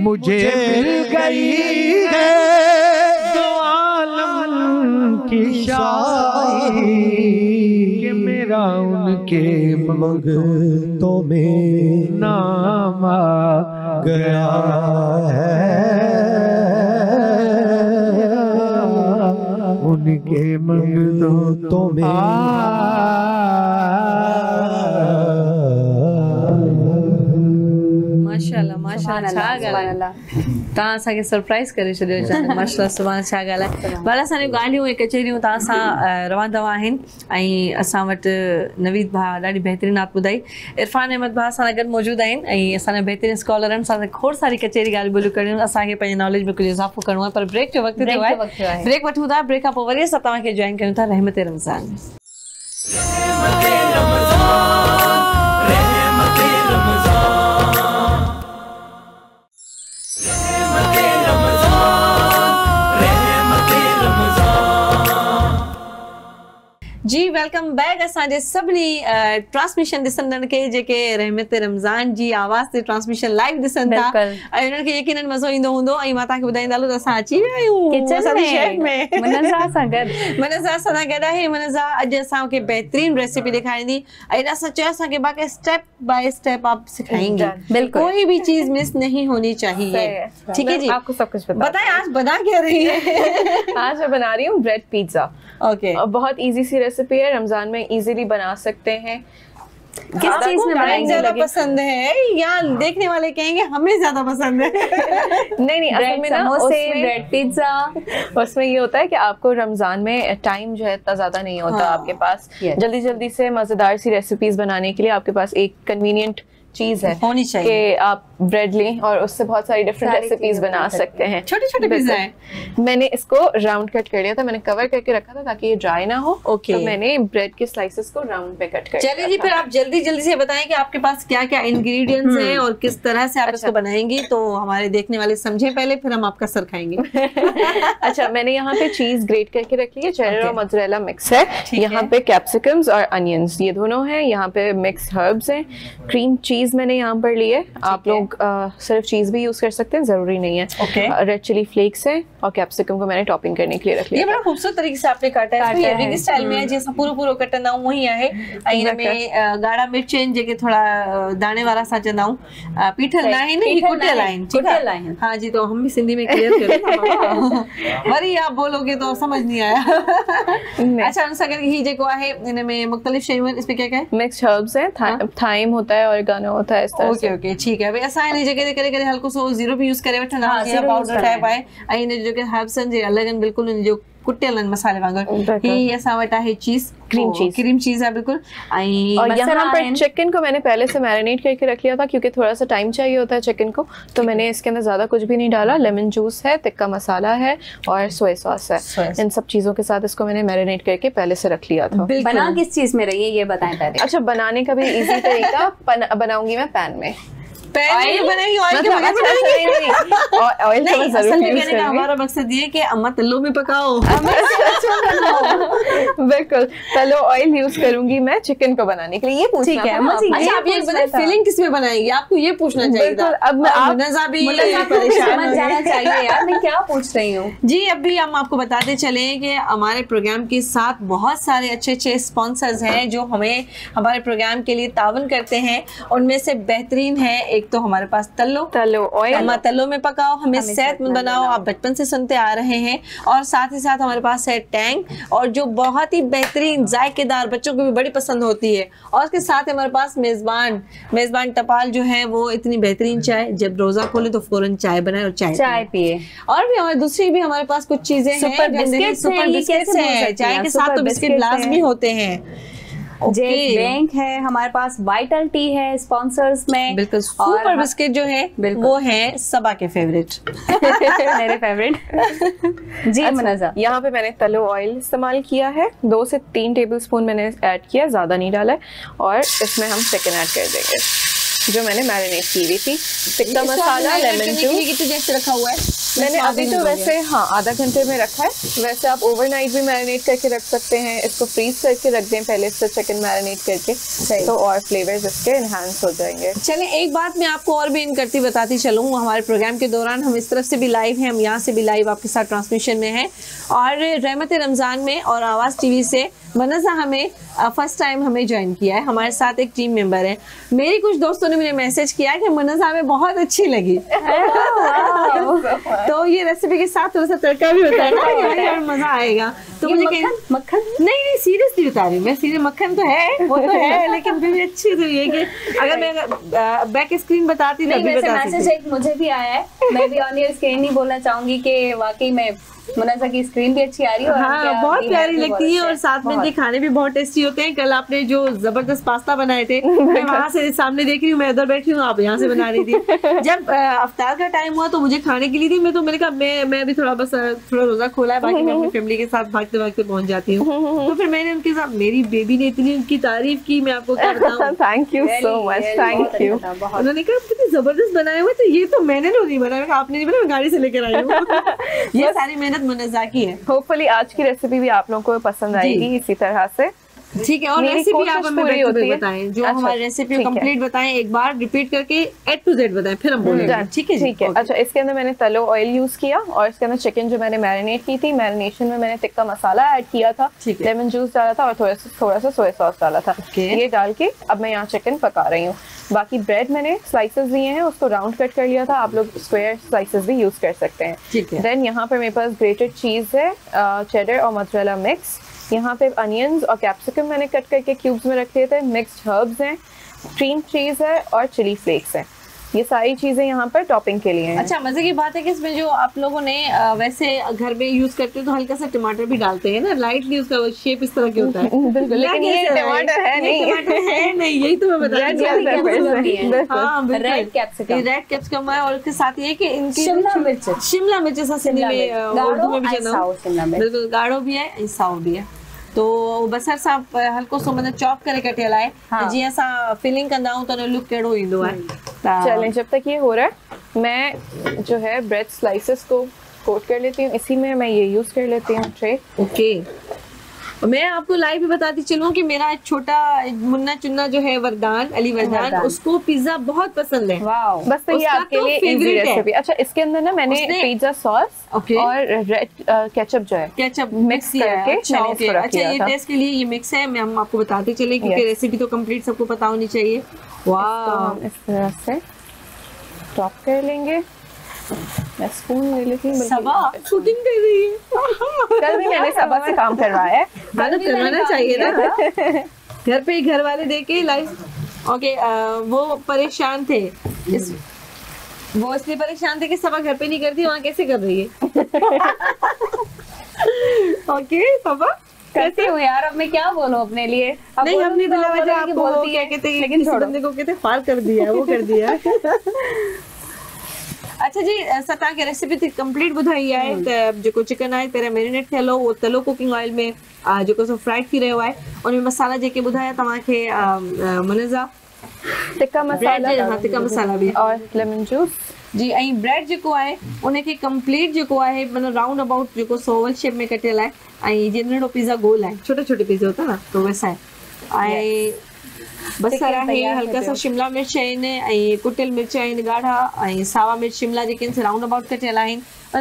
मुझे मिल गई है कि मेरा उनके मंगतों में नाम आ गया है, उनके मंगतों में माशाल्लाह माशाल्लाह। तव्हां असांखे सरप्राइज़ करे छॾियो चवंदा माशाल्लाह सुभाणे छा ॻाल्हाए। भला असां ॻाल्हियूं ऐं कचहरियूं तव्हां सां रवां दवा आहिनि ऐं असां वटि नवीद भाउ ॾाढी बहितरीनु नात ॿुधाई, इरफान अहमद भाउ असां सां गॾु मौजूदु आहिनि ऐं असांजा बहितरीनु स्कॉलर आहिनि। असां खोड़ सारी कचहरी ॻाल्हि ॿोलियूं करियूं, असांखे पंहिंजे नॉलेज में कुझु इज़ाफ़ो करिणो आहे, पर ब्रेक जो वक़्तु थियो आहे। ब्रेक वठूं था, ब्रेक खां पोइ वरी असां तव्हांखे जॉइन कयूं था रहमत रमज़ान। जी वेलकम बैक। असांजे सभिनी ट्रांसमिशन ॾिसंदड़ खे जेके रहमत रमज़ान जी आवाज़ ते ट्रांसमिशन लाइव ॾिसनि था ऐं उन्हनि खे यकीनन मज़ो ईंदो हूंदो ऐं मां तव्हांखे ॿुधाईंदा हलो त असां अची विया आहियूं किचन में मनज़ा सां गॾु। मनज़ा सां गॾु आहे मनज़ा अॼु असांखे बहितरीनु रेसिपी ॾेखारींदी ऐं असां चयो असांखे बाक़ी स्टेप बाय स्टेप आप सिखाएंगे, कोई भी चीज़ मिस नहीं होनी चाहिए। ठीक है जी, आपको सब कुछ बताएं आज बना क्या रही है? आज मैं बना रही हूँ ब्रेड पिज्ज़ा। ओके, बहुत ईजी सी रेसिपी है, रमजान में इजीली बना सकते हैं। किस चीज में बनाएंगे ज्यादा पसंद है या देखने वाले कहेंगे हमें ज्यादा पसंद है? नहीं असल में ना उसमें ब्रेड पिज्जा उसमें ये होता है कि आपको रमजान में टाइम जो है इतना ज्यादा नहीं होता आपके पास, जल्दी जल्दी से मजेदार सी रेसिपीज बनाने के लिए आपके पास एक कन्वीनियंट चीज़ है होनी चाहिए कि आप ब्रेड लें और उससे बहुत सारी डिफरेंट रेसिपीज बना सकते हैं। छोटे छोटे पिज़्ज़ा मैंने इसको राउंड कट कर लिया था, मैंने कवर करके रखा था ताकि ये ड्राई ना हो। ओके, तो मैंने ब्रेड के स्लाइसेस को राउंड पे कट कर। चलिए जी, फिर आप जल्दी जल्दी से बताएं कि आपके पास क्या क्या इंग्रेडिएंट्स हैं और किस तरह से आप इसको बनाएंगी, तो हमारे देखने वाले समझे पहले, फिर हम आपका सर खाएंगे। अच्छा, मैंने यहाँ पे चीज ग्रेट करके रखी है, चेडर और मोज़रेला मिक्स है, यहाँ पे कैप्सिकम्स और अनियंस ये दोनों है, यहाँ पे मिक्स हर्ब्स है, क्रीम चीज मैंने यहाँ पर ली है। आप लोग सिर्फ चीज भी यूज कर सकते हैं, जरूरी नहीं है। रेड चिली फ्लेक्स है और कैप्सिकम को मैंने टॉपिंग करने के लिए रख लिया। ये बड़ा खूबसूरत तरीके से आपने काटा है, ये विग स्टाइल में है, जैसा पूरा कटा ना वही है। आईना में गाढ़ा मिर्च है जगह थोड़ा दाने वाला सा जनाऊ पीठल ना है नहीं कुटे लाइन कुटे लाइन। हां जी, तो हम भी सिंधी में क्लियर कर वरी आप बोलोगे तो समझ नहीं आया। अच्छा, अनुसागर ही जो है इनमें मुख्तलिफ शयून इसमें क्या क्या है? मिक्स हर्ब्स है, थाइम होता है, ऑर्गेनो होता है। ओके ओके ठीक है, ऐसा है नहीं जगह करे करे हल्को सो जीरो भी यूज करे वठा ना या पाउडर टाइप आए आई ने जो के हर्ब्सन जे अलग न बिल्कुल न जो कुटेलन मसाले वांगर ही ये सावटा है चीज क्रीम चीज है बिल्कुल। और यहाँ पर चिकन को मैंने पहले से मैरिनेट करके रख लिया था क्योंकि थोड़ा सा टाइम चाहिए होता है चिकन को, तो मैंने इसके अंदर ज्यादा कुछ भी नहीं डाला। लेमन जूस है, तिक्का मसाला है और सोया सॉस है। इन सब चीजों के साथ इसको मैंने मैरिनेट करके पहले से रख लिया था। बना किस चीज में रही है ये बताएं पहले। अच्छा, बनाने का भी इजी तरीका, बनाऊंगी मैं पैन में। हमारा मकसद ये कि अम्मा तल्लो में पकाओ। बिल्कुल, तल्लो ऑयल यूज करूंगी मैं चिकन को बनाने के लिए। ये पूछना है आप ये बताइए फिलिंग किसमें बनाएंगी, आपको ये पूछना चाहिए। अब परेशान जाना चाहिए यार, मैं क्या पूछ रही हूँ जी। अभी हम आपको बताते चले कि हमारे प्रोग्राम के साथ बहुत सारे अच्छे अच्छे स्पॉन्सर्स हैं जो हमें हमारे प्रोग्राम के लिए तावन करते हैं। उनमें से बेहतरीन है, एक तो हमारे पास तल्लो ऑयल, अम्मा तल्लो में पकाओ हमें सेहतमंद बनाओ, आप बचपन से सुनते आ रहे हैं। और साथ ही साथ हमारे पास है टैंग, और जो बहुत ही बेहतरीन जायकेदार बच्चों को भी बड़ी पसंद होती है। और उसके साथ हमारे पास मेजबान टपाल जो है वो इतनी बेहतरीन चाय, जब रोजा खोले तो फौरन चाय बनाए और चाय पिए। और भी हमारे दूसरी भी हमारे पास कुछ चीजें हैं, सुपर बिस्किट्स हैं, चाय के साथ तो बिस्किट लाजमी होते हैं। जेट बैंक है हमारे पास, वाइटल टी है स्पॉन्सर्स में बिल्कुल। सुपर बिस्किट जो है वो है सबा के फेवरेट मेरे फेवरेट जी। अच्छा, यहाँ पे मैंने तलो ऑयल इस्तेमाल किया है, 2 से 3 टेबलस्पून मैंने ऐड किया, ज़्यादा नहीं डाला है। और इसमें हम चिकन ऐड कर देंगे जो मैंने मैरिनेट की हुई थी, टिक्का मसाला, लेमन जूस रखा हुआ है मैंने अभी तो वैसे आधा घंटे में रखा है। वैसे आप ओवरनाइट भी मैरिनेट करके रख सकते हैं, इसको फ्रीज करके रख दें पहले से चिकन मैरिनेट करके, तो और फ्लेवर्स इसके एनहांस हो जाएंगे। चलें, एक बात मैं आपको और भी इन करती बताती चलूँ, हमारे प्रोग्राम के दौरान हम इस तरफ से भी लाइव हैं, हम यहाँ से भी लाइव आपके साथ ट्रांसमिशन में हैं। और रहमत रमज़ान में और आवाज़ टीवी से वनजा हमें फर्स्ट टाइम हमें ज्वाइन किया है, हमारे साथ एक टीम मेंबर है। मेरी कुछ दोस्तों ने मुझे मैसेज किया कि वनजा हमें बहुत अच्छी लगी, तो ये रेसिपी के साथ थोड़ा सा तड़का भी बताना है और मजा आएगा। तो मुझे मक्खन नहीं सीरियसली बता रही मैं, सीरियस मक्खन तो है वो तो है, लेकिन फिर भी अच्छी तो ये कि अगर मैं बैक स्क्रीन बताती नहीं। वैसे मैसेज एक मुझे भी आया है, मैं भी ऑन ईयर स्क्रीन ही बोलना चाहूंगी कि वाकई में मुनाजा की स्क्रीन भी अच्छी आ रही है और बहुत प्यारी लगती है और साथ में के खाने भी बहुत टेस्टी होते हैं। कल आपने जो जबरदस्त पास्ता बनाए थे मैं वहाँ से सामने देख रही हूँ, मैं उधर बैठी हूँ, आप यहाँ से बना रही थी। जब इफ्तार का टाइम हुआ तो मुझे खाने के लिए थी, मैं तो मैंने कहा मैं भी थोड़ा बस थोड़ा रोजा खोला है, बाकी मैं अपनी फैमिली के साथ भागते भागते पहुँच जाती हूँ। तो फिर मैंने उनके साथ, मेरी बेबी ने इतनी उनकी तारीफ की, मैं आपको क्या बताऊँ। Thank you so much, thank you. उन्होंने कहा कितने जबरदस्त बनाए हुए, तो ये तो मैंने नहीं बनाया, आपने नहीं बनाया, गाड़ी से लेकर आई हूँ। ये सारी मेहनत मुनाजा की है। होपफुली आज की रेसिपी भी आप लोगों को पसंद आएगी इसी तरह से, ठीक है। और रेसिपी आप हमें बताएं जो हमारी रेसिपी कंप्लीट बताएं, एक बार रिपीट करके A to Z बताएं, फिर हम बोलेंगे, ठीक है ठीक है। अच्छा, इसके अंदर मैंने तलो ऑयल यूज किया और इसके अंदर चिकन जो मैंने मैरिनेट की थी, मैरिनेशन में मैंने टिक्का मसाला ऐड किया था, लेमन जूस डाला था और थोड़ा सा सोया सॉस डाला था। ये डाल के अब मैं यहाँ चिकन पका रही हूँ। बाकी ब्रेड मैंने स्लाइसेस लिए हैं, उसको राउंड कट कर लिया था, आप लोग स्क्वायर स्लाइसेस भी यूज कर सकते हैं। देन यहाँ पर मेरे पास ग्रेटेड चीज है, चेडर और मोज़रेला मिक्स, यहाँ पे अनियंस और कैप्सिकम मैंने कट करके क्यूब्स में रख लिए थे, मिक्स्ड हर्ब्स हैं, क्रीम चीज़ है और चिली फ्लेक्स हैं। ये सारी चीजें यहाँ पर टॉपिंग के लिए हैं। अच्छा, मजे की बात है कि इसमें जो आप लोगों ने वैसे घर में यूज करते हो तो हल्का सा टमाटर भी डालते हैं ना, लाइटली उसका शेप इस तरह के होता है। बिल्कुल, लेकिन ये टमाटर है नहीं, टमाटर है नहीं, यही तो मैं बता, रेड कैप्सिकम, रेड कैप्सिकम है। और उसके साथ ये कि इनकी शिमला मिर्च, ऐसा सिंधी में बिल्कुल गाढ़ो भी है, साओ भी है। तो बसर साहब हल्को सो मतलब चॉप करे कटे लाए जी, ऐसा फीलिंग कंदा हूं तो लुक केड़ो इंदो है। चलें, जब तक ये हो रहा है मैं जो है ब्रेड स्लाइसेस को कोट कर लेती हूं, इसी में मैं ये यूज कर लेती हूं ट्रे। ओके, मैं आपको लाइव भी बताती चलूं कि मेरा छोटा मुन्ना चुन्ना जो है अली वरदान उसको पिज्जा बहुत पसंद है। वाओ, बस तो ये आपके तो लिए इजी रेसिपी। अच्छा, इसके अंदर ना मैंने पिज्जा सॉस और रेड केचप जो है मिक्स करके मैंने अच्छा ये टेस्ट के लिए ये मिक्स है। मैं हम आपको बताते चले क्योंकि रेसिपी तो कंप्लीट सबको पता होनी चाहिए। वाओ, इस तरह से टॉप कर लेंगे। मैं स्पून ले लेती हूं। सबा शूटिंग कर रही है। कल भी मैंने सबा से काम करवाया है, मतलब करवाना चाहिए ना। घर पे घर वाले देखे लाइफ। ओके, वो परेशान थे, वो इसलिए परेशान थे कि सबा घर पे नहीं करती, वहाँ कैसे कर रही है। ओके सबा कैसे हो यार, अब मैं क्या बोलूं अपने लिए। अब नहीं, हमने आपको बोलती है कि लेकिन बंदे को कहते फार कर दिया, वो कर दिया। अच्छा जी, सता के रेसिपी थी कंप्लीट बुधाई है। जो चिकन है तेरा मैरिनेट थियलो, वो तलो कुकिंग ऑयल में जो सो फ्राई थी रहो है। उनमें मसाला जेके बुधाया तवा के मुनजा टिक्का मसाला भी और लेमन जूस जी। आई ब्रेड जो है उनके कंप्लीट जो है मतलब राउंड अबाउट जो सोवल शेप में कटियल है। आई जिनड़ो पिज्जा गोल है, छोटे छोटे पिज्जा होता है ना, तो वैसा है। आई बसर है, हल्का सा शिमला मिर्च है, कुटियल मिर्च है, गाढ़ा सावा मिर्च शिमला जो राउंड अबाउट कटियल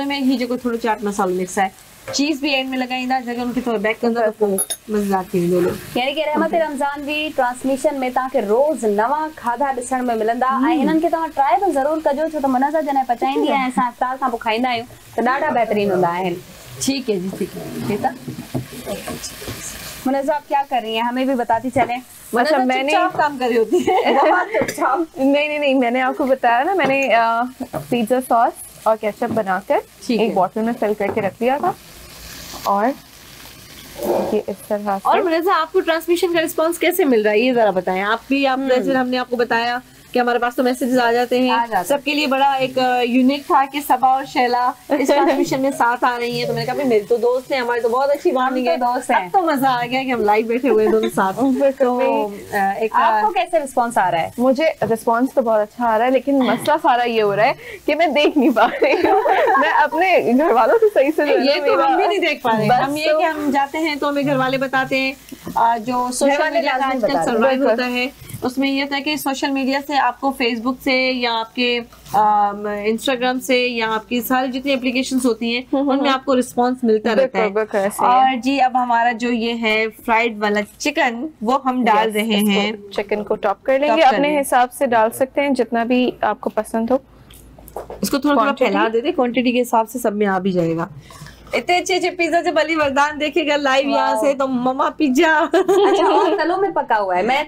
में ही जो थोड़ा चाट मसालो मिक्स है। चीज भी एंड में लगाइंदा जगह उनके थोड़ा बैक कंदा तो मजा आती है। यानी कि रहमत रमजान भी ट्रांसमिशन में ताके रोज नवा खाधा दिसण में मिलंदा आ। इनन के ता ट्राई तो जरूर कजो छो तो मनजा जने पचाइंदी है, ऐसा इफ्तार सा खाइंदा आयो तो डाडा बेहतरीन हुंदा है। ठीक है जी, ठीक है बेटा। मनजा आप क्या कर रही हैं, हमें भी बताती चलें। अच्छा, मैंने काम करी होती है। नहीं, मैंने आपको बताया ना, मैंने पिज्जा सॉस और केचप बनाकर एक बोतल में फिल करके रख लिया था और ये इस तरह से। और मुझे आपको ट्रांसमिशन का रिस्पांस कैसे मिल रहा है ये जरा बताएं आप भी। आप जैसे हमने आपको बताया कि हमारे पास तो मैसेजेस आ जाते हैं, सबके लिए बड़ा एक यूनिक था कि सबा और शैला इस ट्रांसमिशन में साथ आ रही हैं। तो मैंने कहा मेरे तो दोस्त हैं, हमारे तो बहुत अच्छी बॉन्डिंग है, दोस्त हैं। अब तो मजा आ गया कि हम लाइव बैठे हुए दोनों साथ। तो एक आपको कैसे रिस्पांस आ रहा है? मुझे रिस्पांस तो बहुत अच्छा आ रहा है, लेकिन मसला सारा ये हो रहा है कि मैं देख नहीं पा रही हूँ। मैं अपने घर वालों को सही से नहीं देख पा रही हूँ। हम ये हम जाते हैं तो हमें घर वाले बताते हैं। जो सोशल मीडिया आजकल सर्वाइव होता है उसमें यह था कि सोशल मीडिया से आपको फेसबुक से या आपके इंस्टाग्राम से या आपकी सारी जितनी एप्लीकेशंस होती हैं उनमें आपको रिस्पांस मिलता रहता है। और जी अब हमारा जो ये है फ्राइड वाला चिकन वो हम डाल रहे हैं। चिकन को टॉप कर लेंगे, अपने हिसाब से डाल सकते हैं जितना भी आपको पसंद हो। इसको थोड़ा थोड़ा फैला देते, क्वांटिटी के हिसाब से सब में आ भी जाएगा। इतने अच्छे अच्छे पिज्जा जब अली वरदान देखेगा लाइव यहाँ से तो ममा पिज्जा। अच्छा, और तलो में पका हुआ है। मैं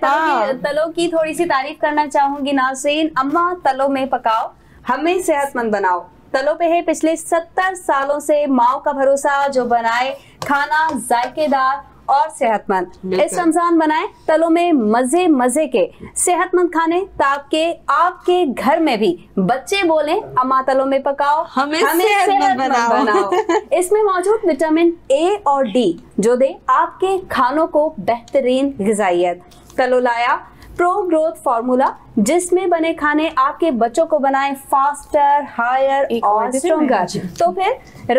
तलो की थोड़ी सी तारीफ करना चाहूंगी। नाज़रीन, अम्मा तलो में पकाओ, हमें सेहतमंद बनाओ। तलो पे है पिछले 70 सालों से माओ का भरोसा, जो बनाए खाना जायकेदार और सेहतमंद। इस रमजान बनाए तलों में मजे मजे के सेहतमंद खाने, ताकि आपके घर में भी बच्चे बोले अम्मा तलों में पकाओ हमें सेहतमंद बनाओ। इसमें मौजूद विटामिन ए और डी जो दे आपके खानों को बेहतरीन ग़िज़ाइयत। तलो लाया प्रो ग्रोथ फार्मूला, जिसमें बने खाने आपके बच्चों को बनाएं फास्टर, हायर और स्ट्रॉन्गर। तो फिर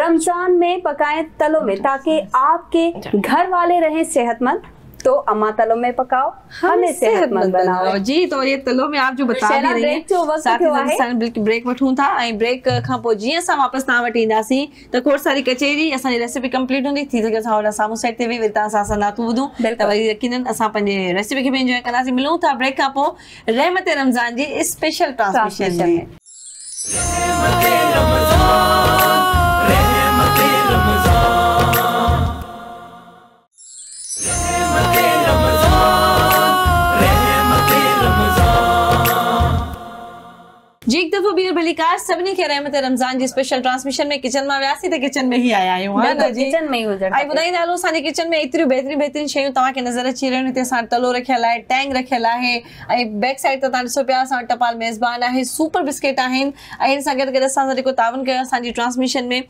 रमजान में पकाएं तलों में, ताकि आपके घर वाले रहें सेहतमंद। तो अम्मा तलों में पकाओ हमें सेहतमंद बनाओ जी। तो ये तलों में आप जो बता रही हैं ब्रेक वठूं था, ब्रेक खां पोइ जीअं असां वापसि तव्हां वटि ईंदासीं त खोड़ सारी कचेरी असांजी रेसिपी कंप्लीट हूंदी। थी सघे असां साम्हूं सेट ते वेही वरी तव्हां सां नातूं ॿुधूं त वरी यकीनन असां पंहिंजे रेसिपी खे बि इंजॉय कंदासीं। मिलूं था ब्रेक खां पोइ रहमत रमज़ान जी स्पेशल ट्रांसमिशन में। नमस्कार सबने के रहमत रमजान जी स्पेशल ट्रांसमिशन में किचन में व्यासी थे किचन में ही आया आयो हां ना जी किचन में ही गुजर आई बुधाई नालो साने किचन में इतरी बेहतरीन बेहतरीन शयूं तवा के नजर अची रहन ते सा तलो रखल है टैंग रखल है आई बैक साइड ता सो प्या सा टपाल मेजबान है सुपर बिस्किट आहिन आई सा गद गद सा को तावन के सा ट्रांसमिशन में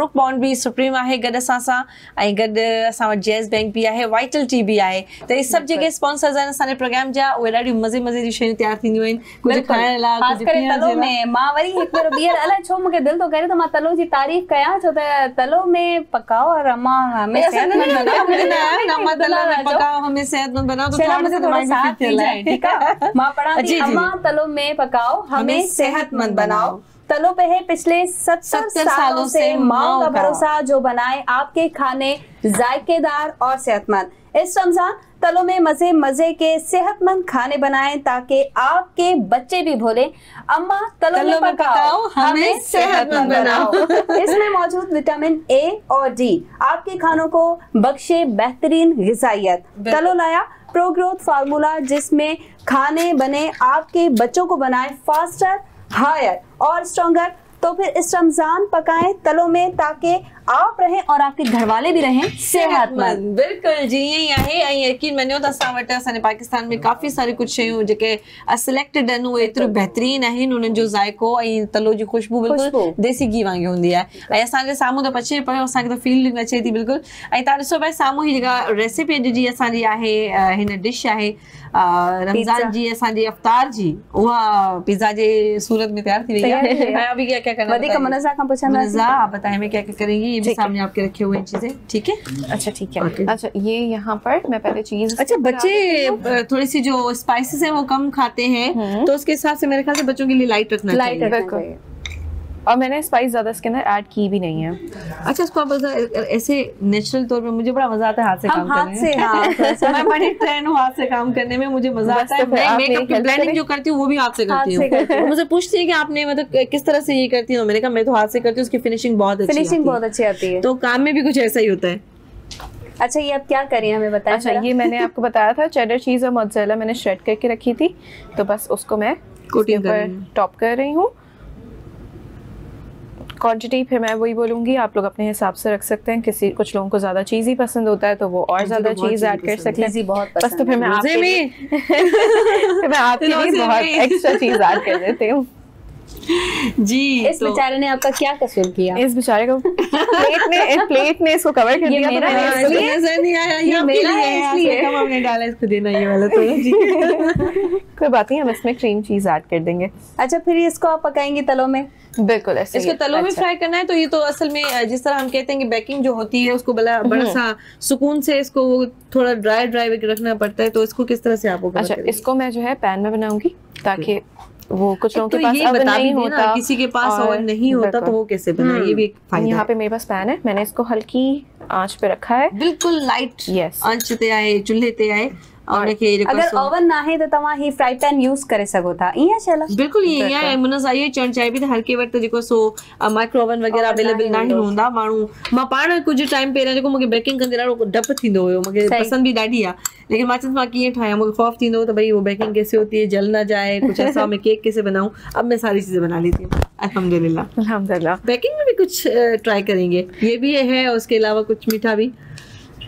ब्रुक बॉन्ड भी सुप्रीम है गद सा आई गद सा जैज बैंक भी है वाइटल टीवी है तो ये सब जगह स्पॉन्सर्स हैं साने प्रोग्राम जा ओ डाडी मजे मजे जी शयूं तैयार थी होइन कुछ खाने ला कुछ तलो में मां वरी एक बार बियर अला छो मुके दिल तो करे तो मां तलो जी तारीफ कया छो तलो में पकाओ और अम्मा हमें सेहत में बनाओ ना मां तलो में पकाओ हमें सेहत में बनाओ तो थोड़ा साथ पी जाए ठीक है मां पड़ा दी अम्मा तलो में पकाओ हमें सेहतमंद बनाओ तलो पे है पिछले 70 सालों से मां का भरोसा जो बनाए आपके खाने जायकेदार और सेहतमंद। इस रमजान तलों में मजे मजे के सेहतमंद खाने बनाएं ताकि आपके बच्चे भी भोले अम्मा तलों में पकाओ हमें सेहतमंद बनाओ। इसमें मौजूद विटामिन ए और डी आपके खानों को बख्शे बेहतरीन ग़िज़ाइयत। तलो लाया प्रो ग्रोथ फार्मूला जिसमें खाने बने आपके बच्चों को बनाए फास्टर हायर और स्ट्रॉन्गर। तो फिर इस रमजान पकाएं तलों में ताकि आप रहें और आपके घर वाले भी रहें सेहतमंद। बिल्कुल जी यही है यकीन मनो तो सावट असाने पाकिस्तान में काफ़ी सारी कुछ शयूं जेके सिलेक्टेड आहिनि उहे एतिरो बेहतरीन आहिनि उन्हनि जो जायको ऐं तलो जी खुशबू बिल्कुलु देसी घी वांगी हूंदी आहे ऐं असांजे साम्हूं त पचे पियो असांखे त फीलिंग अचे थी बिल्कुलु। ऐं तव्हां ॾिसो भाई साम्हूं ही जेका रेसिपी अॼु जी असांजी आहे हिन डिश आहे रमज़ान जी असांजी इफ्तार जी उहा पिज़्ज़ा जे सूरत में तयार थी वई आहे। ऐं अभी क्या करना वधीक मनज़ा खां पुछंदा रज़ा आप बताएं मैं क्या क्या करेंगी ये भी सामने आपके रखे हुए चीजें ठीक है। अच्छा ठीक है okay. अच्छा ये यहाँ पर मैं पहले चीज अच्छा बच्चे थोड़ी सी जो स्पाइसेस हैं वो कम खाते हैं तो उसके हिसाब से मेरे ख्याल से बच्चों के लिए लाइट रखना चाहिए और मैंने स्पाइस ज़्यादा इसके अंदर ऐड की भी नहीं है। अच्छा इसको आप ऐसे नेचुरल तौर पे मुझे बड़ा मजा आता है हाथ से काम करने में। हाथ से मैं बड़ी ट्रेंड हूँ हाथ से काम करने में मुझे मजा आता है। मैं मेकअप की ब्लेंडिंग जो करती हूँ वो भी हाथ से करती हूँ। मुझे पूछती है कि आपने मतलब किस तरह से ये करती हूँ मैंने कहा मैं तो हाथ से करती हूँ उसकी फिनिशिंग बहुत अच्छी आती है तो काम में भी कुछ ऐसा ही होता है। अच्छा ये आप क्या करिए हमें बताएं। अच्छा ये मैंने आपको बताया था चेडर चीज़ और मोज़रेला मैंने श्रेड करके रखी थी तो बस उसको मैं कोटिंग पर टॉप कर रही हूँ। क्वांटिटी फिर मैं वही बोलूँगी आप लोग अपने हिसाब से रख सकते हैं किसी कुछ लोगों को ज़्यादा चीज़ ही पसंद होता है तो वो और ज़्यादा चीज़ ऐड कर सकते हैं बस। तो फिर मैं आपके लिए बहुत एक्स्ट्रा चीज़ ऐड कर देती हूँ जी। इस बेचारे ने आपका क्या कसूर किया। इस बेचारे को प्लेट ने इसको कवर कर दिया मेरा तो इसलिए नजर नहीं आया ये मेरा है इसलिए कम हमने डाला इसको देना ये वाला तो जी कोई बात नहीं हम इसमें क्रीम चीज ऐड कर देंगे। अच्छा फिर इसको आप पकाएंगे तलों में बिल्कुल ऐसे इसको तलों में फ्राई करना है तो ये तो असल में जिस तरह हम कहते हैं कि बेकिंग जो होती है उसको बड़ा सा सुकून से इसको वो थोड़ा ड्राई रखना पड़ता है तो इसको किस तरह से आपको। अच्छा इसको मैं जो है पैन में बनाऊंगी ताकि वो कुछ लोगों के पास ओवन नहीं होता किसी के पास ओवन नहीं होता तो वो कैसे बनाए ये भी एक फायदा है। यहाँ पे मेरे पास पैन है मैंने इसको हल्की आंच पे रखा है बिल्कुल लाइट आंच ते आए चूल्हे ते आए और अगर ओवन ना है तो तवा ही फ्राई पैन यूज करे सको था इया चला बिल्कुल इया है मुनस आई चण चाय भी हर के वक्त देखो सो माइक्रो ओवन वगैरह अवेलेबल ना ही होंदा मानू मां पाण कुछ टाइम पे देखो मुके बेकिंग कंदे रा डप थिंदो हो मुके पसंद भी डाडी आ लेकिन माचस मां किए ठाया मुके खौफ थिंदो तो भाई वो बेकिंग कैसे होती है जल ना जाए कुछ ऐसा मैं केक कैसे बनाऊं अब मैं सारी चीजें बना लेती हूं अल्हम्दुलिल्लाह अल्हम्दुलिल्लाह। बेकिंग में भी कुछ ट्राई करेंगे ये भी है और उसके अलावा कुछ मीठा भी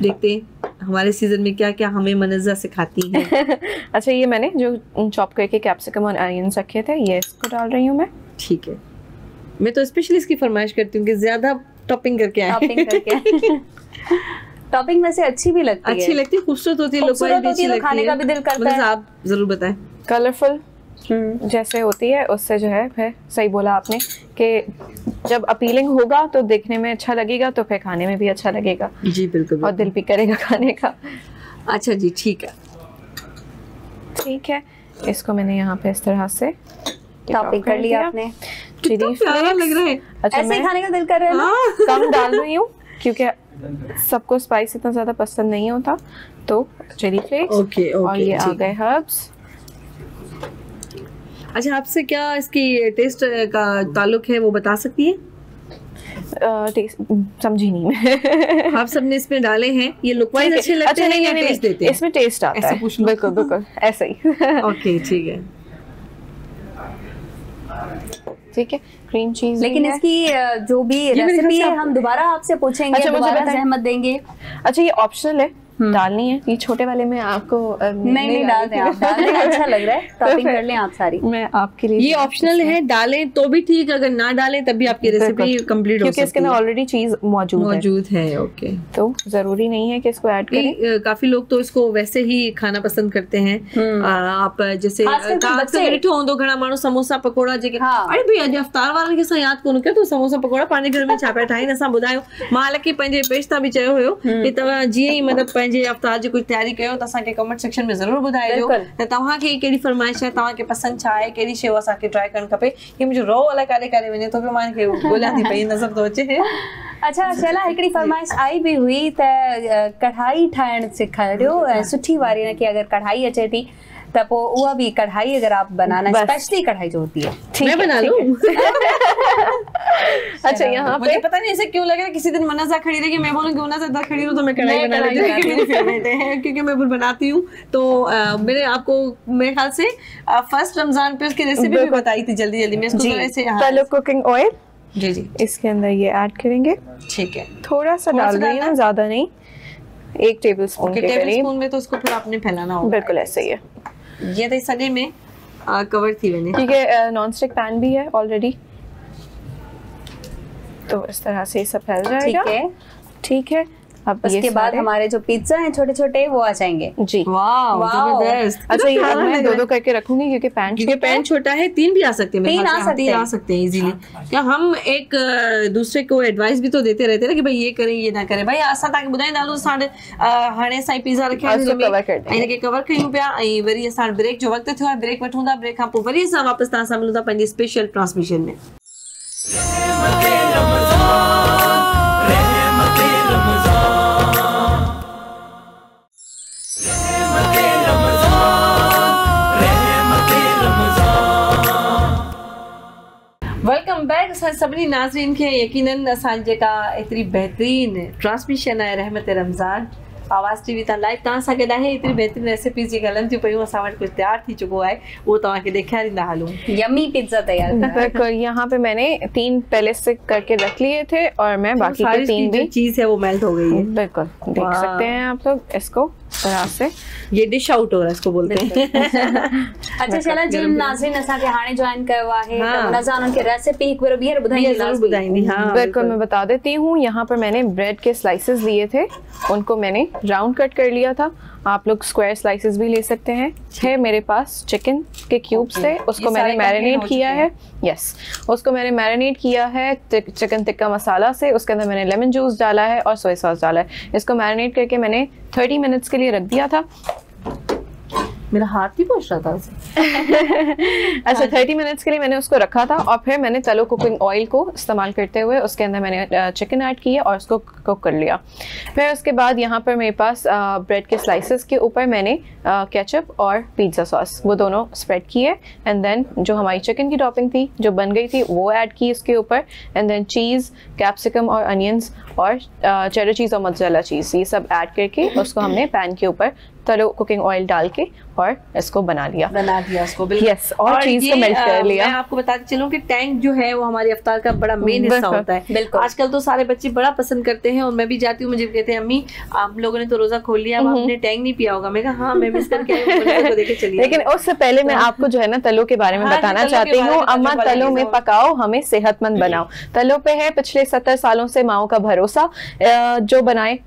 देखते हैं हमारे सीजन में क्या क्या हमें मनज़ा सिखाती है। अच्छा ये मैंने जो चॉप करके कैप्सिकम और अनियंस रखे थे ये इसको डाल रही हूँ मैं ठीक है। मैं तो स्पेशली इसकी फरमाइश करती हूँ कि ज्यादा टॉपिंग करके आए टॉपिंग में से अच्छी भी लगती है खूबसूरत होती है लोग खाने का भी दिल करता है। आप जरूर बताएं कलरफुल जैसे होती है उससे जो है फिर सही बोला आपने कि जब अपीलिंग होगा तो देखने में अच्छा लगेगा तो फिर खाने में भी अच्छा लगेगा जी बिल्कुल और दिल भी करेगा खाने का। अच्छा जी ठीक है इसको मैंने यहाँ पे इस तरह से टॉपिंग कर लिया आपने लग रहा है। अच्छा ऐसे खाने का दिल कर रहा है ना कम डाल रही हूँ क्योंकि सबको स्पाइस इतना ज्यादा पसंद नहीं होता तो चिली फ्लेक्स और ये आ गए हर्ब्स। अच्छा आपसे क्या इसकी टेस्ट का ताल्लुक है वो बता सकती है। समझी नहीं मैं आप सबने इसमें डाले हैं ये लुकवाइज अच्छे लगते हैं या टेस्ट देते हैं। इसमें टेस्ट आता है बिल्कुल ऐसा ही ओके ठीक है ठीक है, क्रीम चीज। लेकिन इसकी जो भी रेसिपी है हम दोबारा आपसे पूछेंगे, दोबारा जहमत देंगे। अच्छा ये ऑप्शनल है, डालनी है? ये छोटे वाले में आपको नहीं डाल दें आप, डालें अच्छा लग रहा है, टॉपिंग कर लें आप सारी। मैं आपके लिए ये ऑप्शनल है, डालें तो भी ठीक, अगर ना डालें तब भी आपकी रेसिपी कंप्लीट हो सकती है क्योंकि इसके अंदर ऑलरेडी चीज मौजूद है। ओके, तो जरूरी नहीं है कि इसको ऐड करें। काफी लोग तो इसको वैसे ही खाना पसंद करते हैं। आप जैसे घड़ा मानो समोसा पकौड़ा जे, अरे भैया इफ्तार वारनि खे असां यादि कोन कयो त समोसा पकौड़ा पंहिंजे घर में छा पिया ठाहिनि। असां ॿुधायो, मां हालांकि पंहिंजे पेज तां बि चयो हुयो कि तव्हां जीअं ई मतिलबु अफ्तार जी कुछ तैयारी कयो के कमेंट सेक्शन में जरूर बुधायो के फरमाइश है, के पसंद चाहे केड़ी शे ट्राई करन खपे। ये मुझे रो वाला काले काले वने तो मान के बोला थी पे नजर तो अचे है। अच्छा शैला, हिकड़ी फरमाइश आई भी हुई त कढ़ाई ठाइण सिखायो, सुठी वारी न कि अगर कढ़ाई अचे थी तब वो भी कढ़ाई अगर आप बनाना, स्पेशली कढ़ाई जो होती है मैं बना लूं। अच्छा यहाँ पे मुझे पता नहीं ऐसे क्यों लग रहा है, किसी दिन मनाजा खड़ी रही, मैं बोलूं क्यों ना ज्यादा खड़ी रहूं तो मैं कढ़ाई बना लेती हूं, मेरी फेवरेट है क्योंकि मैं खुद बनाती हूं। तो मैंने आपको मेरे ख्याल से फर्स्ट रमजान पे उसकी रेसिपी भी बताई थी, जल्दी जल्दी मैं इसको ऐसे पहले कुकिंग ऑयल जी जी इसके अंदर ये ऐड करेंगे। ठीक है, थोड़ा सा डाल रही हूं, ज्यादा नहीं, 1 टेबलस्पून के करीब। टेबलस्पून में तो उसको फिर आपने फैलाना होगा, बिल्कुल ऐसे ही है। ये तो सने में कवर थी मैंने ठीक है। नॉन स्टिक पैन भी है ऑलरेडी, तो इस तरह से सब फैल जाएगा। ठीक है, ठीक है। अब इसके बाद हमारे जो पिज्जा हैं छोटे छोटे वो आ जाएंगे जी। वाओ जबरदस्त। अच्छा ये मैं दो दो करके रखूंगी क्योंकि पैन छोटा है। 3 भी आ सकते हैं, 3 आ सकते हैं इजीली। क्या हम एक दूसरे को एडवाइस भी तो देते रहते हैं कि भाई ये करें ये ना करें। भाई असा ताके बुधाईंदा तो साडे हाणे साई पिज्जा रखे हैं, इनके कवर कयूं पिया। ऐ वरी असा ब्रेक जो वक्त थियो, ब्रेक वठूं था, ब्रेक खां पोइ वरी असा वापस ता सां मिलूं था पंहिंजी स्पेशल ट्रांसमिशन में। सभी नाजरीन के यकीनन जेका एतरी बेहतरीन ट्रांसमिशन है रहमत रमज़ान आवाज़ टीवी ता लाइव ता सा के दाहे इतनी बेहतरीन रेसिपीज जी गलन थी पयो। असा वट कुछ तैयार थी चुको है, वो ता के देखारिंदा हालू यमी पिज्जा तैयार कर। यहां पे मैंने 3 पहले से करके रख लिए थे और मैं बाकी के 3 भी चीज है वो मेल्ट हो गई है। बिल्कुल देख सकते हैं आप लोग इसको तरह से, ये डिश आउट हो रहा है, इसको बोलते हैं। अच्छा शैला जी, नाज़रीन असा के हाने ज्वाइन करवा है रमजान की रेसिपी एक बार भी बुधाई बुधाई। हां बिल्कुल मैं बता देती हूं। यहां पर मैंने ब्रेड के स्लाइसेस लिए थे, उनको मैंने राउंड कट कर लिया था। आप लोग स्क्वायर स्लाइसेस भी ले सकते हैं। 6 मेरे पास चिकन के क्यूब्स थे, उसको मैंने मैरिनेट किया है। यस, उसको मैंने मैरिनेट किया है चिकन टिक्का मसाला से। उसके अंदर मैंने लेमन जूस डाला है और सोया सॉस डाला है। इसको मैरिनेट करके मैंने 30 मिनट्स के लिए रख दिया था। मेरा हाथ भी पहुंच रहा था उसे। अच्छा 30 मिनट्स के लिए मैंने उसको रखा था और फिर मैंने तलो कुकिंग ऑयल को इस्तेमाल करते हुए उसके अंदर मैंने चिकन ऐड किया और उसको कुक कर लिया। फिर उसके बाद यहाँ पर मेरे पास ब्रेड के स्लाइसेस के ऊपर मैंने केचप और पिज्ज़ा सॉस वो दोनों स्प्रेड किए। एंड देन जो हमारी चिकन की टॉपिंग थी जो बन गई थी वो ऐड की उसके ऊपर। एंड देन चीज़, कैप्सिकम और अनियंस और चेडर चीज़ और मोज़रेला चीज़, ये सब ऐड करके उसको हमने पैन के ऊपर तलो कुकिंग ऑयल डाल के और इसको बना लिया उसको। यस, और चीज को मेल्ट कर लिया। मैं आपको बताती चलूं कि टैंक जो है वो हमारे इफ्तार का बड़ा मेन हिस्सा होता है। आजकल तो सारे बच्चे बड़ा पसंद करते हैं और मैं भी जाती हूँ, मुझे कहते हैं अम्मी आप लोगों ने तो रोजा खोल लिया, अब आपने टैंक नहीं पिया होगा। मैं कहा हाँ मैं मिस करके आई हूं, देखे चलिए। लेकिन उससे पहले मैं आपको जो है ना तलो के बारे में बताना चाहती हूँ। अम्मा तलो में पकाओ, हमें सेहतमंद बनाओ। तलो पे है पिछले 70 सालों से माओ का भरोसा। जो बनाए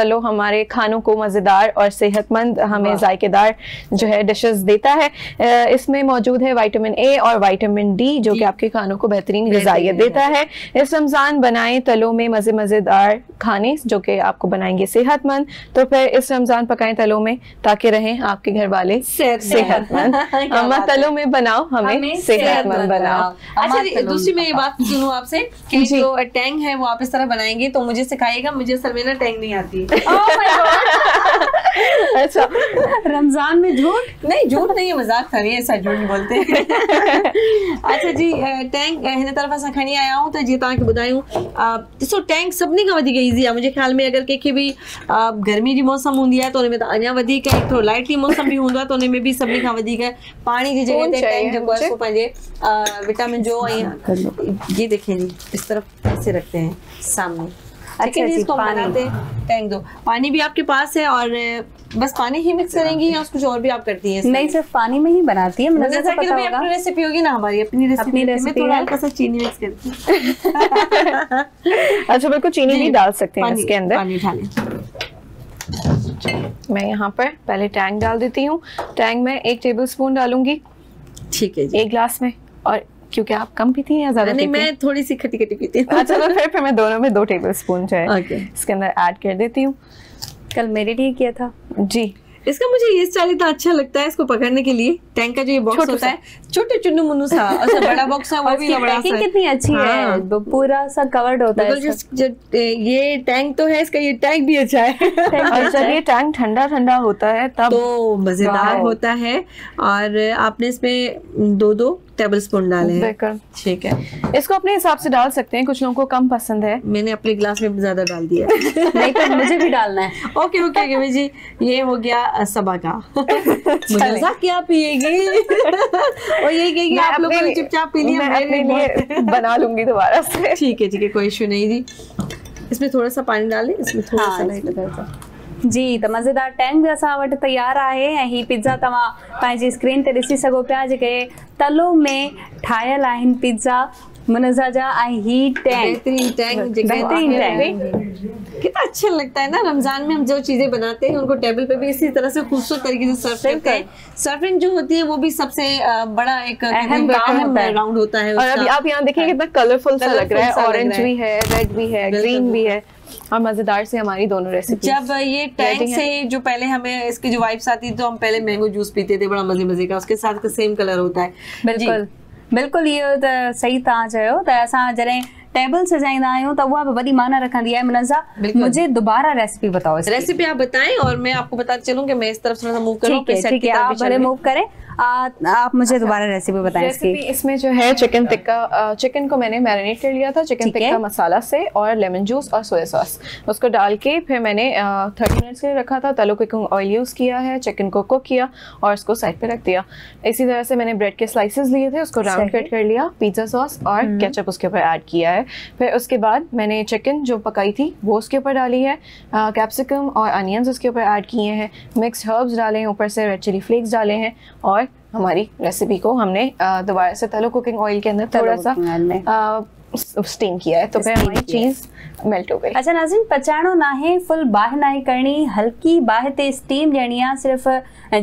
तलो हमारे खानों को मजेदार और सेहतमंद, हमें जायकेदार जो है डिशेस देता है। इसमें मौजूद है विटामिन ए और विटामिन डी जो कि आपके खानों को बेहतरीन ग़िज़ाइयत देता है। इस रमज़ान बनाएं तलों में मज़ेदार खाने जो कि आपको बनाएंगे सेहतमंद। तो फिर इस रमज़ान पकाएं तलों में ताकि रहें आपके घर वाले सेहतमंद। अम्मा तलों में बनाओ, हमें सेहतमंद बनाओ। अच्छा दूसरी मैं ये बात सुनूं आपसे कि जो टैंग है वो आप इस तरह बनाएंगे तो मुझे सिखाइएगा, मुझे सरवेना टैंग नहीं आती। अच्छा रमजान में झूठ? नहीं झूठ नहीं है, मजाक था, नहीं ऐसा झूठ बोलते हैं। अच्छा जी टैंक हिन तरफ़ा सां खणी आया हूं त जी तव्हांखे ॿुधायूं ॾिसो टैंक सभिनी खां वधीक ईज़ी आहे मुंहिंजे ख़्याल में। अगरि कंहिंखे बि गर्मी जी मौसम हूंदी आहे त उन में त अञा वधीक आहे, थोरो लाइटली मौसम बि हूंदो आहे त उन में बि सभिनी खां वधीक पाणी जी जॻह ते टैंक जेको आहे सो पंहिंजे विटामिन जो ऐं ये देखें जी इस तरफ ऐसे रखते हैं सामने। अच्छा जी टैंक दो पानी भी आपके पास है और बस पानी ही मिक्स करेंगी या कुछ और भी आप करती हैं? नहीं सिर्फ पानी में ही बनाती है। मुझे जैसा कि मैं अपनी रेसिपी होगी ना हमारी अपनी रेसिपी में थोड़ा हल्का सा चीनी मिक्स करती हूं। अच्छा बिल्कुल चीनी भी डाल सकते हैं इसके अंदर। पानी डालें, मैं यहाँ पर पहले टैंक डाल देती हूँ। टैंक में 1 टेबल स्पून डालूंगी, ठीक है जी, 1 ग्लास में। और क्योंकि आप कम पीती हैं या ज़्यादा पीती हैं? नहीं मैं थोड़ी सी खटी खटी पीती हूँ। अच्छा तो फिर मैं दोनों में 2 टेबल स्पून जो है इसके अंदर ऐड कर देती हूँ। कल मेरे लिए किया था जी। इसका मुझे ये स्टाइल इतना अच्छा लगता है इसको पकड़ने के लिए। टैंक का जो ये बॉक्स होता है छोटे चुन्नू मुन्नू सा, अच्छा बड़ा बॉक्स है वो भी बड़ा सा, कितनी अच्छी है, पूरा सा कवर्ड होता है। ये टैंक तो है इसका, ये टैंक भी अच्छा है। और जब ये टैंक ठंडा ठंडा होता है तब तो मजेदार होता है। और आपने इसमें 2 टेबल स्पून डाले हैं, ठीक है। इसको अपने हिसाब से डाल सकते हैं, कुछ लोगों को कम पसंद है। मैंने अपने ग्लास में ज्यादा डाल दिया नहीं तो मुझे भी डालना है। ओके ओके गेमी जी, ये हो गया सबा का मज़ा। क्या पिएगी और ये कहेगी आप लोगों ने चुपचाप पी लिया, मेरे लिए बना लूंगी दोबारा से, ठीक है ठीक है, कोई इशू नहीं जी। इसमें थोड़ा सा पानी डालें, इसमें थोड़ा सा लाइट लगा जी, तो मज़ेदार टैंक भी असां वटि तैयार आहे। ऐं ही पिज़्ज़ा तव्हां पंहिंजी स्क्रीन ते ॾिसी सघो पिया जेके तलो में ठाहियल आहिनि पिज़्ज़ा मुनज़ा जा। ऐं ही टैंक कितना अच्छा लगता है ना। रमज़ान में हम जो चीज़ें बनाते हैं उनको टेबल पे भी इसी तरह से खूबसूरत तरीके से सर्व करते हैं। सर्विंग जो होती है वो भी सबसे बड़ा एक राउंड होता है। और अभी आप यहाँ देखिए कितना कलरफुल सा लग रहा है, ऑरेंज भी है, रेड भी है, ग्रीन भी है और मजेदार से हमारी दोनों रेसिपी। जब ये टैंक से जो पहले हमें इसकी जो वाइब्स आती तो हम पहले मैंगो जूस पीते थे, बड़ा मजे का, उसके साथ का सेम कलर होता है। बिल्कुल बिल्कुल, ये तो सही तव्हां चयो त असां जॾहिं टेबल सजाईंदा आहियूं तो वह बड़ी माना रखती है। मुनज़ा मुझे दोबारा रेसिपी बताओ, रेसिपी आप बताएं और मैं आपको बताती चलूं कि मैं इस तरफ थोड़ा सा मूव करूं, ठीक है आप भले मूव करें। आप मुझे दोबारा रेसिपी बताएं। रेसिपी इसमें जो है चिकन टिक्का, चिकन को मैंने मैरिनेट कर लिया था चिकन टिक्का मसाला से और लेमन जूस और सोया सॉस, उसको डाल के फिर मैंने 30 मिनट्स के लिए रखा था। तलो कुकिंग ऑयल यूज़ किया है, चिकन को कुक किया और उसको साइड पे रख दिया। इसी तरह से मैंने ब्रेड के स्लाइसेस लिए थे, उसको राउंड कट कर लिया, पिज्ज़ा सॉस और केचप उसके ऊपर ऐड किया है। फिर उसके बाद मैंने चिकन जो पकाई थी वो उसके ऊपर डाली है, कैप्सिकम और अनियंस उसके ऊपर ऐड किए हैं, मिक्स्ड हर्ब्स डाले हैं, ऊपर से रेड चिली फ्लेक्स डाले हैं और हमारी रेसिपी को हमने दोबारा से तलो कुकिंग ऑयल के अंदर थोड़ा सा स्टीम किया है तो फिर हमारी चीज़ मेल्ट हो गई। अच्छा नाज़रीन, पचाणो ना है, फुल बाह ना है करनी, हल्की बाह ते स्टीम ॾियणी आहे। सिर्फ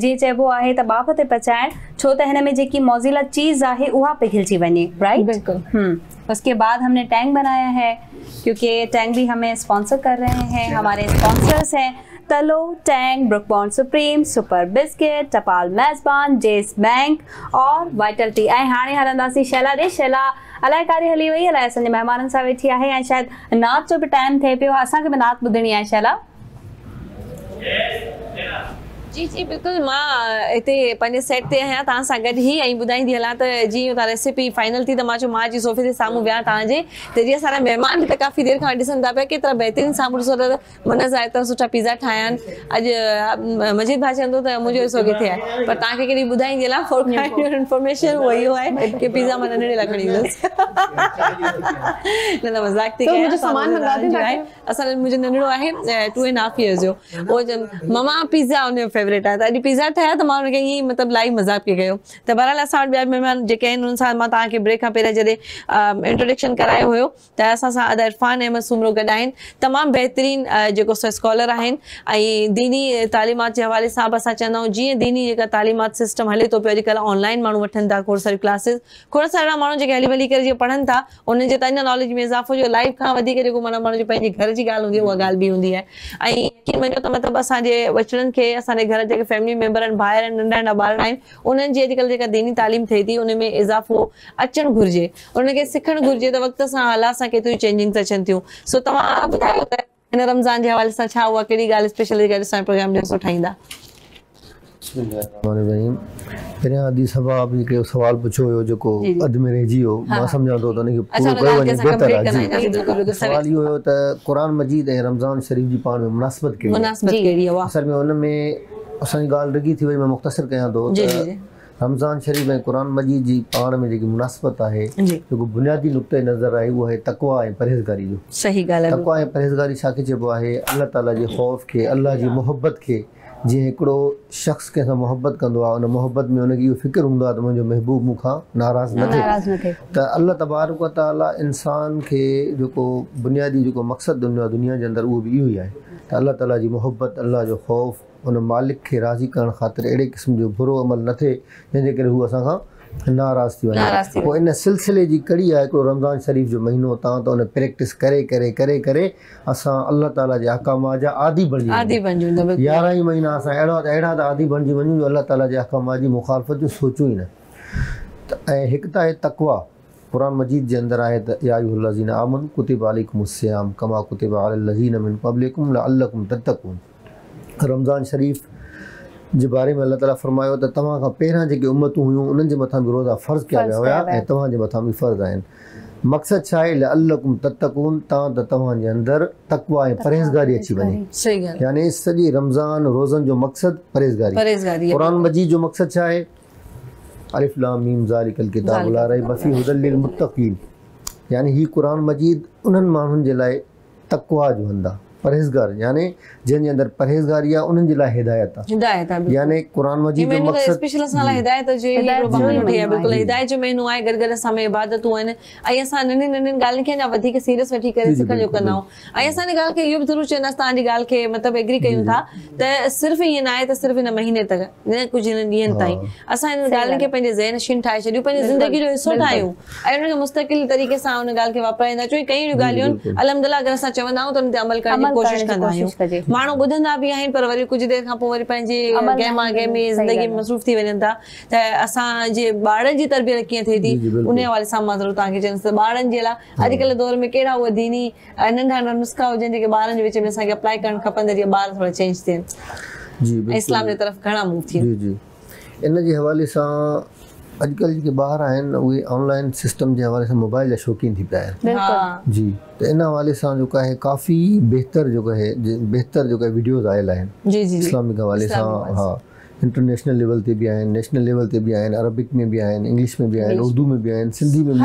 जे चइबो आहे त बाफ ते पचाइण, छो त हिन में जेकी मौजिला चीज़ आहे उहा पिघलजी वञे, राइट? बिल्कुल। उसके बाद हमने टैंक बनाया है क्योंकि टैंक भी हमें स्पॉन्सर कर रहे हैं, हमारे स्पॉन्सर्स हैं तलो, Tang, Brooke Bond Supreme, super biscuit, टपाल Mezban, JS bank और वाइटल्टी। ऐं हाणे हलंदासीं शैला ॾे। शैला अलाए कारी हली वई, अलाए असांजे महिमाननि सां वेठी आहे ऐं शायदि नात जो बि टाइम थिए पियो, असांखे बि नात ॿुधणी आहे। शैला जी जी बिल्कुल, मां हिते पंहिंजे सेट ते आहियां तव्हां सां गॾु ई ऐं ॿुधाईंदी हलां त जीअं तव्हां रेसिपी फाइनल थी त मां चयो मां जी सोफ़े ते साम्हूं विया तव्हांजे त जीअं असांजा महिमान बि त काफ़ी देरि खां ॾिसनि था पिया केतिरा बहितरीनु साम्हूं ॾिसो था मन सां एतिरा सुठा पिज़्ज़ा ठाहिया आहिनि। अॼु मजीद भाउ चवंदो त मुंहिंजो हिसो किथे आहे, पर तव्हांखे केॾी ॿुधाईंदी हलां। फॉर काइंड योर इंफॉर्मेशन उहो इहो आहे की पिज़्ज़ा मां नंढड़े लाइ खणी ईंदसि, न मज़ाक थी कयां। असांजो मुंहिंजो नंढड़ो आहे 2.5 इयर्स जो, उहो ममा पिज़्ज़ा हुनजो फेवरेट आहे त अॼु पिज़्ज़ा ठाहिया त मां हुनखे ईअं मतिलबु लाइव मज़ाक पई कयो। त बहरहाल असां वटि ॿिया महिमान जेके आहिनि उन्हनि सां मां तव्हांखे ब्रेक खां पहिरियों जॾहिं इंट्रोडक्शन करायो हुयो त असां सां अदा इरफान अहमद सुमरो गॾु आहिनि, तमामु बहितरीन जेको स्कॉलर आहिनि ऐं दीनी तालीमात जे हवाले सां बि असां चवंदा आहियूं जीअं दीनी जेका तालीमात सिस्टम हले थो पियो अॼुकल्ह, ऑनलाइन माण्हू वठनि था खोड़ सारी क्लासिस, खोड़ सारा अहिड़ा माण्हू जेके हली भली करे जीअं पढ़नि था उन्हनि जे तव्हांजे नॉलेज में इज़ाफ़ो जो लाइफ खां वधीक जेको माना माण्हू जो पंहिंजे घर जी ॻाल्हि हूंदी आहे उहा ॻाल्हि बि हूंदी आहे। ऐं यकीन मञो त मतिलबु असांजे बचड़नि खे असांजे घर जेके फैमिली मेंबर आहिनि, ॿाहिरि आहिनि, नंढा नंढा ॿार आहिनि, उन्हनि जी अॼुकल्ह जेका दीनी तालीम थिए थी उन में इज़ाफ़ो अचणु घुरिजे, उनखे सिखणु घुरिजे त वक़्त सां हालात सां केतिरियूं चेंजिंग्स अचनि थियूं। सो तव्हां ॿुधायो त इन रमज़ान के हवाले से छा हुआ केड़ी गाल स्पेशली गाल सा प्रोग्राम जो उठाइंदा। बिस्मिल्लाहिर्रहमानिर्रहीम। तेरे आदि सबा आप ने सवाल पूछो हो जो को अद में रह जियो मां समझा दो तो ने पूरा कोई बेहतर है। सवाल यो हो त कुरान मजीद ए रमजान शरीफ जी पान में मुनासबत केड़ी है असल में उन में असली गाल रगी थी वही मैं मुख्तसर कया दो। रमज़ान शरीफ में कुरान मजीद जी पाण में जेकी मुनासबत आहे जेको बुनियादी नुक्ते नज़र आहे वो है तक़वा ऐं परहेज़गारी जो। सही गाल आहे। तक़वा ऐं परहेज़गारी छा के चइबो आहे अल्लाह ताला जे खौफ के अल्लाह जी मोहब्बत के जे एकड़ो शख्स के सां मोहब्बत कंदो आहे उन मोहब्बत में उनकी यो फिक्र हुंदो आहे त मुंजो महबूब मुखा नाराज़ न थिए त अल्लाह तबारक व तआला इंसान के जेको बुनियादी जेको मक़सद दुनिया जे अंदर उहो बि इहो ई आहे त अल्लाह ताला जी मोहब्बत अल्लाह जो खौफ उन मालिक के राज़ी करण खातिर अड़े किस्म जो बुरो अमल न थे जैसे करे हुआ असा नाराज़ थी वही वो इन सिलसिले की कड़ी है एक रमज़ान शरीफ जो महीनों तो उन्हें प्रैक्टिस करे करे करे करे अस अल्लाह ताला जे अहकाम जा आदि बन यारह महीना अस अड़ा आदि बन वनूँ जो अल्लाह ताला जे अहकाम की मुखालफत जो सोचूँ ही न। एक तो है तकवा कुरान मजीद के अंदर आए याजीन आमन कुतिब अलैकुमुस्सियाम कमा कुतिब अलल लजीन मिन क़ब्लिकुम लअल्लकुम तत्तकून। रमज़ान शरीफ जे बारे में अल्लाह ताला फरमायो त तवा का पेरा जे उम्मतूं हुयूं उनन जे मथा रोज़ा फ़र्ज़ किया विया हुआ ए तवा जे मथा भी फ़र्ज़ आइन। मकसद चाहे लअल्लकुम तत्तकून ता तवा जे अंदर तक़वा ए परहेज़गारी अच्छी बने। सही गल यानी सजी रमज़ान रोज़न जो मकसद परहेज़गारी। कुरान मजीद जो मकसद चाहे अलिफ लाम मीम ज़ालिकल किताब ला रैब फ़ीह हुदल लिल मुत्तक़ीन यानी ही कुरान मजीद उनन मानुन जे लाए तक़वा जो हंदा परहेज़गार यानी जिन अंदर परहेज़गारी है उनन जिला हिदायत है। हिदायत है यानी कुरान मजीद जो मकसद स्पेशल असला हिदायत जो रोबान में है बिल्कुल हिदायत जो महीनो है गरगर असा में इबादत हुआ है आई असा नन नन गाल के ना अधिक सीरियस वठी करे सिखण जो करना आई असा ने गाल के यो भी जरूर चना तां दी गाल के मतलब एग्री कयूं था त सिर्फ ये ना है त सिर्फ इन महीने तक ने कुछ इन दिन ताई असा इन गाल के पंजे ज़हन शिन ठाए छडियो पंजे जिंदगी जो हिस्सो ठायो आई उन के मुस्तकिल तरीके सा उन गाल के वापराइंदा जो कई गालियों अलहमदुलिल्लाह अगर असा चवंदा तो उन ते अमल करने कोशिश करना है मानो बुधंदा भी आइन पर वरी कुछ देर का पोवरी पंजे गेमा गेमी जिंदगी में मसरूफ थी वनता त असा जे बाड़न जी तरबियत की थी थी उने वाले सा माजरो ताके जन से बाड़न जेला आजकल दौर में केड़ा वो दीनी नंढा नंढा नुस्खा हो जने के बाड़न जे विच में सा के अप्लाई करन खपंदे जे बार थोड़ा चेंज थे जी इस्लाम की तरफ घणा मूव थी जी इन जे हवाले सा आजकल के बाहर आन वे ऑनलाइन सिस्टम के हवाले से मोबाइल का शौकीन थी पाया जी तो इन हवाले से जो है काफ़ी बेहतर जो है वीडियोज़ आयल हैं इस्लामिक हवाले से। हाँ इंटरनेशनल लेवल ते भी आए नेशनल लेवल ते भी आए अरबिक में भी आए इंग्लिश में भी आए उर्दू में भी आए सिंधी में भी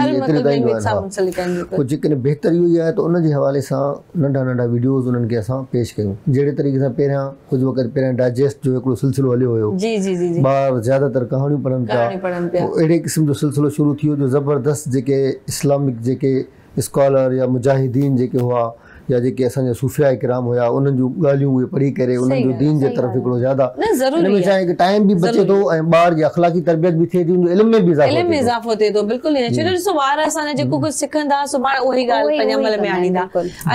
जैसे बेहतर इहो है तो उनके हवाले से नंढा नंढा वीडियोस उन्हें अस पेश क्यों जड़े तरीके से पैर कुछ वक्त पैर डाइजेस्ट जो सिलसिलो हलो हो बार ज्यादातर कहानियों पढ़न था अड़े किस्म जो सिलसिलो शुरू थी जो जबरदस्त जो इस्लामिक जो स्कॉलर या मुजाहिदीन जो हुआ या जेके असन जो सूफिया इकराम होया उन जो गालियों पढ़ी करे उन जो दीन जे तरफ एकड़ो ज्यादा इनमें चाहे कि टाइम भी बचे तो ए बार जी अखलाकी तरबियत भी थे उन इल्म में भी इजाफो थे तो बिल्कुल ने छोड़ सो वार असन जेको कुछ सिखंदा सुभान ओही गाल पे अमल में आणींदा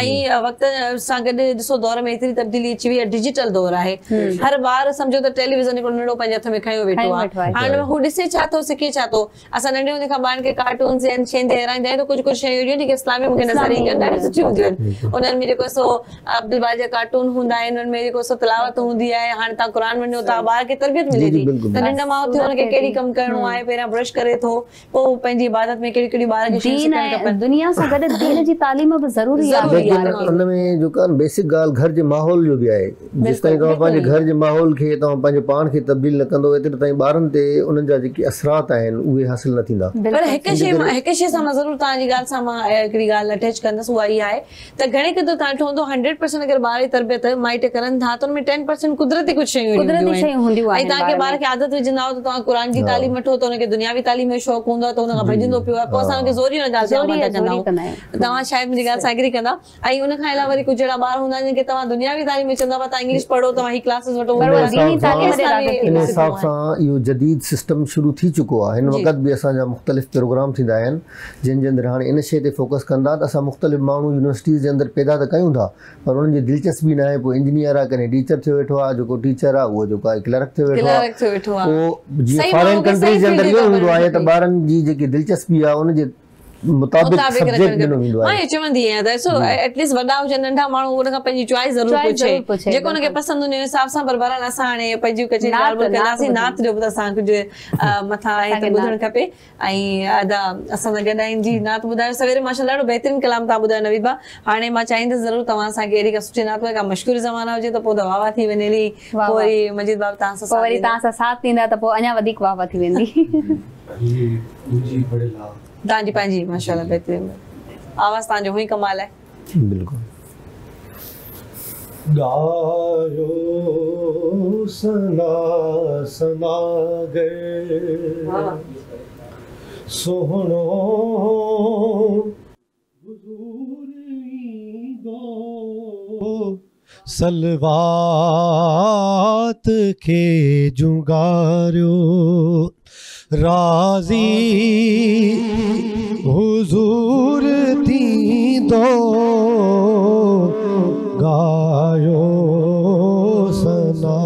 आई वक्त सा गडे सो दौर में इतनी तब्दीली अची हुई डिजिटल दौर है हर बार समझो तो टेलीविजन को नडो पे हथ में खायो वेठो आ हां वो दिसे चाहतो सिखे चाहतो असन नडे ने खबान के कार्टून्स एंड चेंदे रहंदा तो कुछ कुछ शयूरियो जेके इस्लामी मुके नजर ई गंदा सच्ची हुंदी में जो सो अब्दुल बाजे कार्टून हुंदा है में जो सो तलावत हुंदी है हां ता कुरान वनो ता बार के तरबियत मिले थी नंढा मां थे उनके केड़ी कम करनो है पेरा ब्रश करे तो वो पंजी इबादत में केड़ी केड़ी बार के दीन दुनिया से गड दीन जी तालीम अब जरूरी है लेकिन उन में जो का बेसिक गाल घर जे माहौल जो भी है जिस ताई तो अपन घर जे माहौल के तो अपन पान के तब्दील न कंदो एतरे ताई बारन ते उन जा जे असरात है उहे हासिल न थींदा पर एक शे सा जरूर ता जी गाल सा मां एकड़ी गाल अटैच करनस वही है त घणे के तो ताठो तो 100% अगर बारे तरबियत माइट करन था तो में 10% कुदरती कुछ शयूं हुंदी आई ता के बार के आदत विजनाओ तो ता कुरान जी तालीम वठो तो उनके दुनियावी तालीम में शौक हुंदा तो उनका भजंदो पियो पोसा के जोरी न गाल जोरी कंदा ता शायद मेरी गाल सागरी कंदा आई उन खा इला वरी कुजड़ा बार हुंदा ने के ता दुनियावी तालीम में चंदा ता इंग्लिश पढ़ो ता ही क्लासेस वठो दीनी तालीम रे लागत इन हिसाब सा यो जदीद सिस्टम शुरू थी चुको है इन वक्त भी असा जा मुख्तलिफ प्रोग्राम थींदा आइन जिन जिन हाने इन शे ते फोकस कंदा असा मुख्तलिफ मानू यूनिवर्सिटीज के अंदर पैदा तो क्यों था पर उनकी दिलचस्पी ना है इंजीनियर आ कहीं टीचर थे वेठो आ जो टीचर आ वो जो क्लर्क थे वेठो आ तो जी फॉरेन कंट्रीज के अंदर ये हुंदो है तो बारन जी जेकी दिलचस्पी आ उन जे मुताबिक सब्जेक्ट में मिलवा हां चवंदी आहियां त सो एट लीस्ट वडा हुजे नंढा माण्हू उन खां पंहिंजी चॉइस जरूर पुछे जेको उन खे पसंद हुजे हिसाब सां पर बरान असां हाणे पंहिंजी कचे ॻाल्हि बि कंदासीं नात जो बि असां कुझु मथा आहे त ॿुधण खपे ऐं अदा असां गॾाइन जी नात ॿुधायो सवेरे माशाल्लाह ॾाढो बेहतरीन कलाम ता ॿुधायो नवीद बा हाणे मां चाहींदे जरूर तव्हां सां के अहिड़ी का सुठी नात का मशहूर ज़माना हुजे त पो दवावा थी वनेली पोइ मजीद बाब तां सां वरी तां सां साथ ॾींदा त पो अञा वधीक वावा थी वेंदी जी मुझी पढ़ला दांजी पांजी माशाल्लाह बेहतरीन आवाज तांजो हुई कमाल है बिल्कुल गायो सना सना गए सोहणो हुजूरी गो सलवात के जुगारियो राजी हुजूर थी दो गायो सना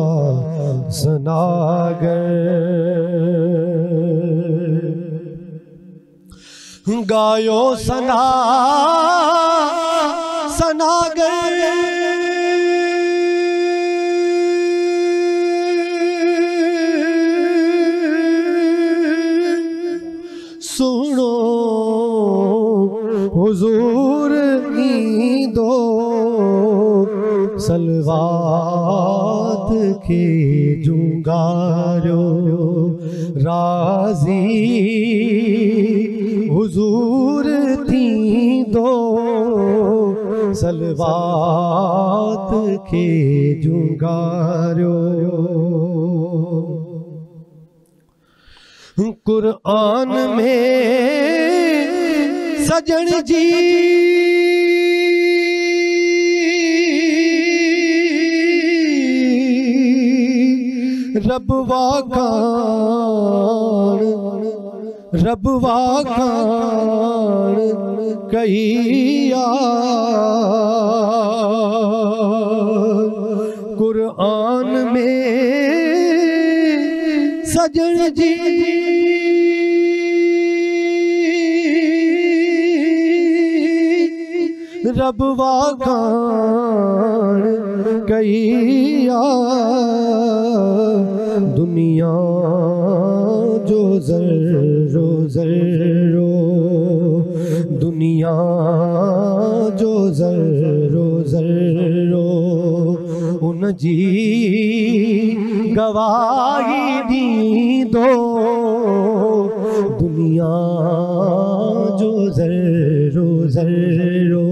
सना गए गायो सना सना गए हुजूर की दो सलवात के जुगारो राजी हुजूर थी दो सलवात के जुगारो कुरान में सजन जी रबवा खान कहिया कुरान में सजन जी रबवा खान कहिया दुनिया जो जर्रो जर्रो दुनिया जो जर्रो जर्रो उन जी गवाही दी दो दुनिया जो जर्रो जर्रो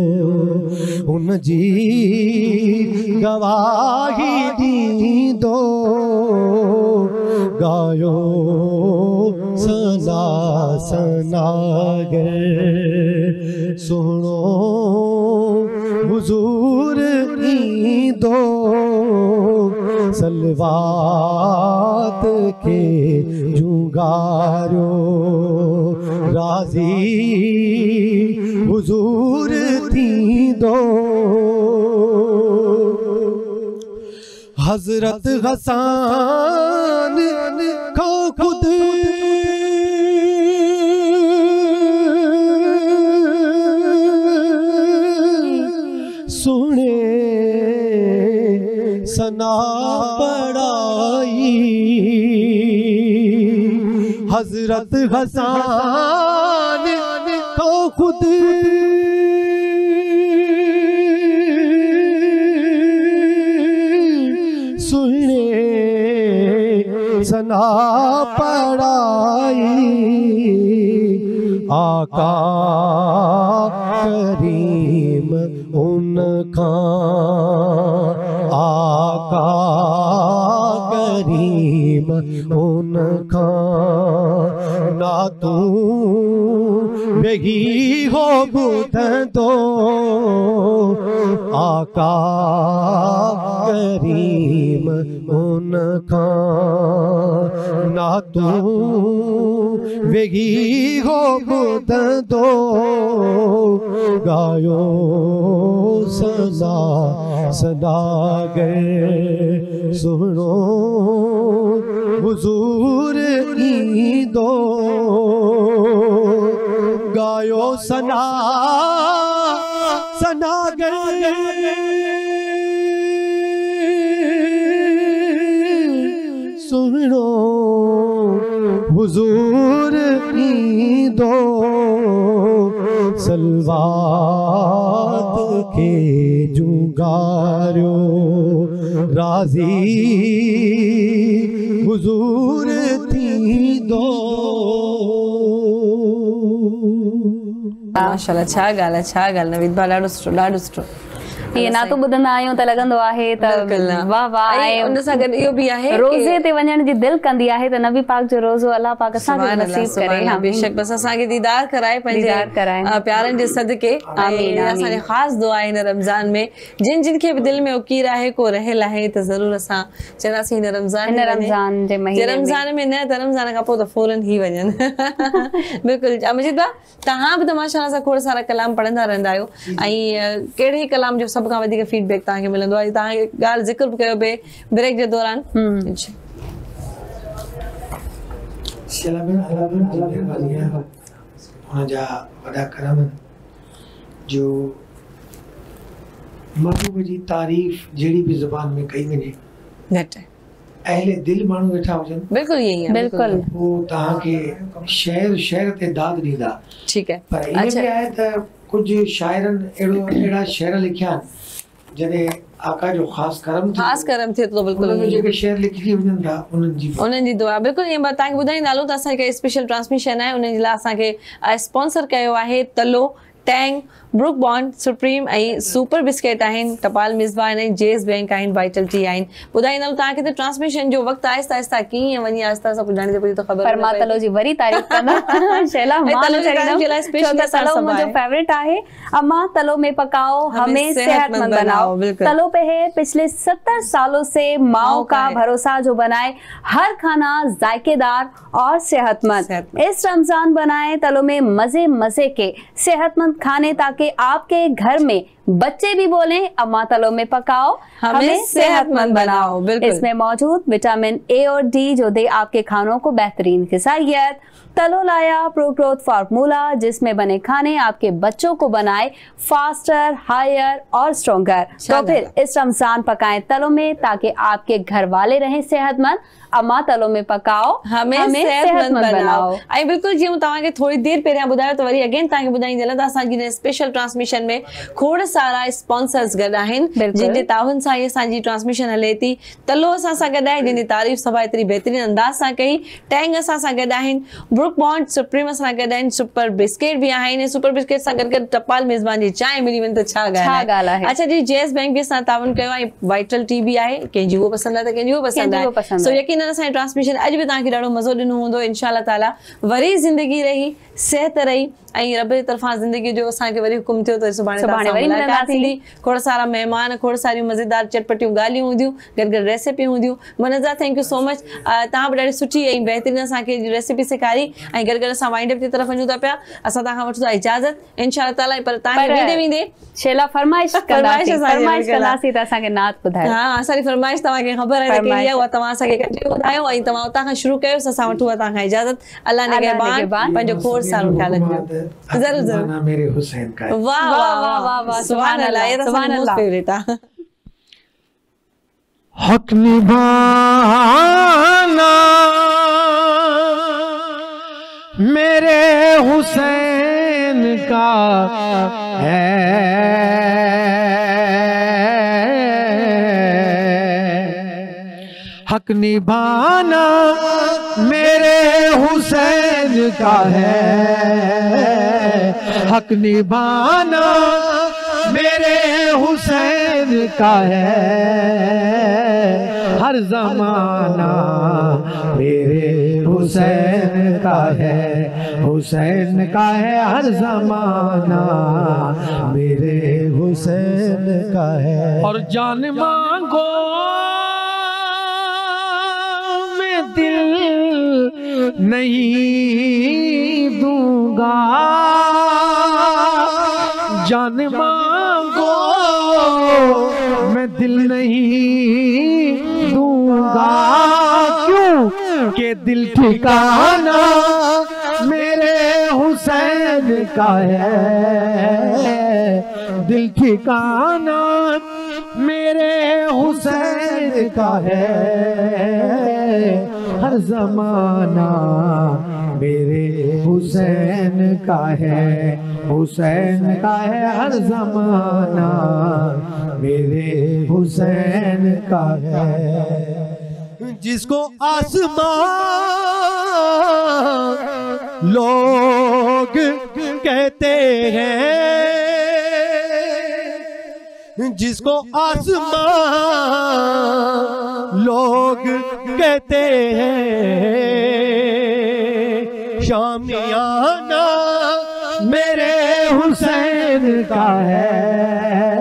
उन जी गवाही दी दो गायो सना सना गए सुनो हुजूर की दो सलवात के जुगारो राजी हुजूर थी दो हजरत हसन का खुद सुने सना पढ़ाई हजरत हसन का खुद सना पढ़ाई आका करीम उनका आका करीम उनका ना तू वही हो बुध दो आका करीम उनका ना तू वही हो बुध दो गायो सना सना गए सुनो हुजूर की दो गायो आयो सना सना गए सुनो हुजूर की दो सलवात के जुगारो राजी हुजूर थी दो। माशाल्लाह छा गाल नवीद भा लाडो सुठो लाडो सुठो ये ना तो बुधंदा आयो त लगंदो आहे त वाह वाह आहे उन सा गॾु इहो बि आहे रोज़े ते वञण जी दिल कंदी आहे त नबी पाक जो रोज़ो अल्लाह पाक असां खे नसीब करे। हां बेशक बस असां खे दीदार कराए पंहिंजे प्यारनि जे सदके आमीन। असां जी खास दुआ आहे इन रमज़ान में जिन जिन खे बि दिल में उकीर आहे को रहल आहे त ज़रूर असां चवंदासीं इन रमज़ान जे महीने रमज़ान में न त रमज़ान खां पोइ त फौरन ही वञनि बिल्कुल। अमजित बा तव्हां बि त माशाल्लाह सां खोड़ सारा कलाम पढ़ंदा रहंदा आहियो ऐं कहिड़े कलाम जो का फीडबैक जिक्र कयो बे ब्रेक जे दौरान जो महबूब जी तारीफ जड़ी भी जुबान में कई वने घट अहले दिल मानू वेठा हुजन बिल्कुल यही है बिल्कुल वो ता के शहर शहर ते दाद दीदा ठीक है। पर ये अच्छा। आया था कुछ शायरन एड़ो एड़ा शेर लिखिया जने आका जो खास करम थे तो बिल्कुल जो शेर लिखी हुजन था उनन जी दुआ बिल्कुल। ये बात ताके बुधाई नालो ता असा के स्पेशल ट्रांसमिशन है उनन ला असा के स्पॉन्सर कयो आहे तलो टैंग ब्रुक बॉन्ड Supreme ऐं सुपर बिस्किट आहिनि टपाल मिसबा आहिनि जेस बैंक आहिनि वाइटल टी आहिनि। ॿुधाईंदमि तव्हांखे त ट्रांसमिशन जो वक़्तु आहिस्ता आहिस्ता कीअं वञी आहिस्ता सभु ॼाणी त पोइ ख़बर पर मां तलो जी वरी तारीफ़ कंदमि शैला मां तलो मुंहिंजो फेवरेट आहे अम्मा तलो में पकाओ हमें सेहतमंद बनाओ तलो पे है पिछले 70 सालों से माओ का भरोसा जो बनाए हर खाना जायकेदार और सेहतमंद। इस रमजान बनाए तलो में मजे मजे के सेहतमंद खाने ताकि आपके घर में बच्चे भी बोलें अम्मा तलो में पकाओ हमें सेहतमंद बनाओ। इसमें मौजूद विटामिन ए और डी जो दे आपके खानों को बेहतरीन ग़िज़ाइयत। तलो लाया प्रो ग्रोथ फार्मूला जिसमें बने खाने आपके बच्चों को बनाए फास्टर हायर और स्ट्रॉन्गर। तो फिर इस रमजान पकाएं तलो में ताकि आपके घर वाले रहें सेहतमंद। अम्मा तलो में पकाओ हमें सेहतमंद बनाओ। बिल्कुल जी तव्हांखे थोड़ी देर पहिरियां ॿुधायो त वरी अगेन तव्हांखे ॿुधाईंदमि असांजी स्पेशल ट्रांसमिशन में खोड़ सारा स्पॉन्सर्स गड आहिन जिनके तावन सा ये सांजी ट्रांसमिशन हले थी तलो असा सा गड है जिनकी तारीफ सभा इतनी बेहतरीन अंदाज सा कही टैंग असा सा गड आहिन ब्रुक बॉन्ड सुप्रीम सा गड है सुपर बिस्किट भी आहिन सुपर बिस्किट सा गड टपाल मेजबान जी चाय मिली वन तो छा गाल है। अच्छा जी जेएस बैंक भी सा तावन कयो है वाइटल टी भी है के जी वो पसंद है त के जी वो पसंद है। सो यकीनन सा ट्रांसमिशन आज भी ता के डाडो मजो दिनो होंदो इंशाल्लाह ताला वरी जिंदगी रही सेहत रही ऐ रब तरफा जिंदगी जो असा के वरी हुक्म थियो तो सुभाने खोड़ सारा मेहमान खोड़ सारी मजेदार चटपटी गालियों हुंदियूं गड गड रेसिपी हुंदियूं। मनजा थैंक यू सो मच ता बड़ी सुठी ए बेहतरीन असा के रेसिपी सिखारी ए गड गड असा वाइंड अप की तरफ वञू ता पिया असा ता खां वठदा इजाजत इंशाल्लाह ताला। पर ता वीडियो विंदे छेला फरमाइश कदासी ता असा के नात बुधायो। हां सारी फरमाइश ता के खबर है के या ता असा के कटे बुधायो ए ता ता खां शुरू कयो असा वठू ता खां इजाजत। अल्लाह ने गैबान पंजो खोड़ सारो ख्याल रखियो जरूर जरूर मेरे हुसैन का वाह वाह वाह वाह सुभान अल्लाह फेवरेट हक निभाना मेरे हुसैन का है हक निभाना मेरे हुसैन का है हक निभाना मेरे हुसैन का है हर जमाना मेरे हुसैन का है हुसैन का है हर जमाना मेरे हुसैन का है। और जान मांगो मैं दिल नहीं दूंगा जान मांगो मैं दिल नहीं दूंगा क्यों के दिल ठिकाना मेरे हुसैन हुसैन का है, दिल ठिकाना मेरे हुसैन का है, हर जमाना मेरे हुसैन का है, हुसैन का है हर जमाना मेरे हुसैन का है। जिसको आसमान लोग कहते हैं, जिसको आसमान लोग कहते हैं, शामियाना मेरे हुसैन का है,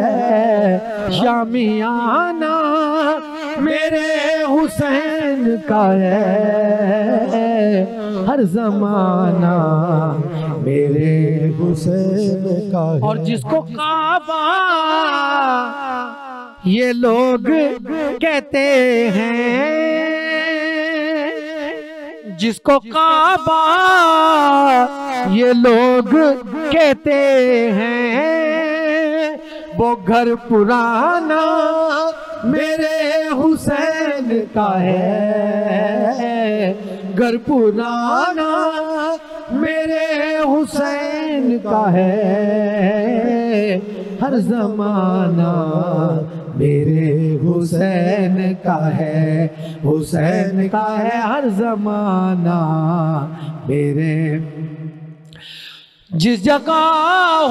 शामियाना मेरे हुसैन का है, हर जमाना मेरे हुसैन का है। और जिसको काबा ये लोग कहते हैं, जिसको काबा ये लोग कहते हैं, वो घर पुराना मेरे हुसैन का है, घर पुराना मेरे हुसैन का है, हर जमाना मेरे हुसैन का है, हुसैन का है हर जमाना मेरे। जिस जगह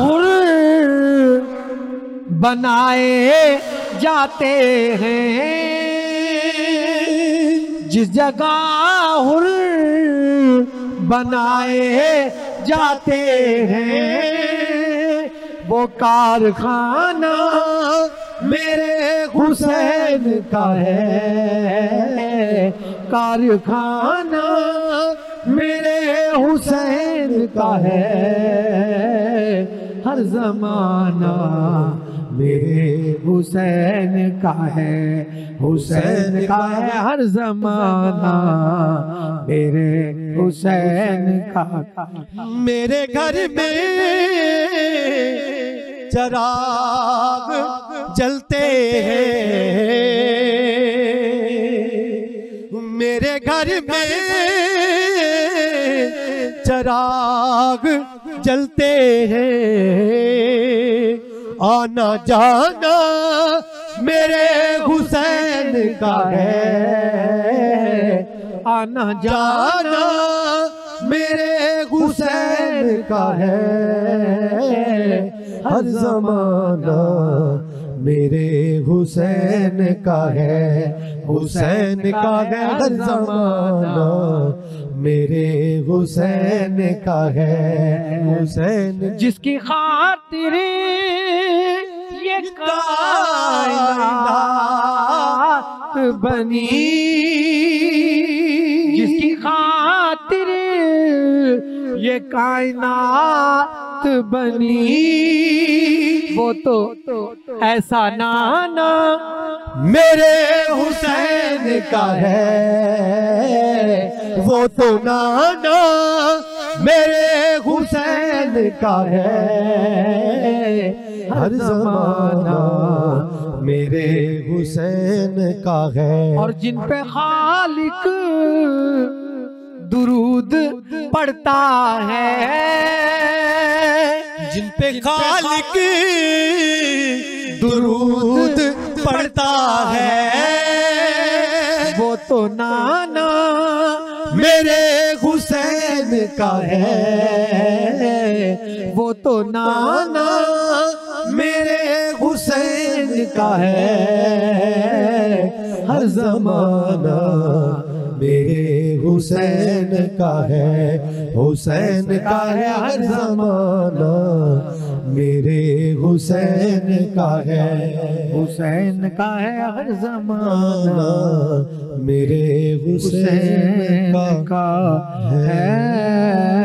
हुर बनाए जाते हैं, जिस जगह हुर बनाए जाते हैं, वो कारखाना मेरे हुसैन का है, कारखाना मेरे हुसैन का है, हर जमाना मेरे हुसैन का है, हुसैन का है हर जमाना मेरे हुसैन का। मेरे घर में चराग जलते हैं, मेरे घर में चराग जलते हैं, आना जाना मेरे हुसैन का है, आना जाना मेरे हुसैन का है, हर जमाना मेरे हुसैन का है, हुसैन का है हर जमाना मेरे हुसैन का है, हुसैन। जिसकी खातिर ये कायनात बनी, जिसकी खातिर ये कायनात बनी, वो तो ऐसा नाना मेरे हुसैन का है, वो तो नाना मेरे हुसैन का है, हर जमाना मेरे हुसैन का है। और जिन पे खालिक दुरूद पड़ता है, जिन पे खालिक दुरूद पड़ता है, वो तो नाना मेरे हुसैन का है, वो तो नाना मेरे हुसैन का है, हर जमाना मेरे हुसैन का है, हुसैन का है हर जमाना मेरे हुसैन का है, हुसैन का है हर जमाना मेरे हुसैन का है।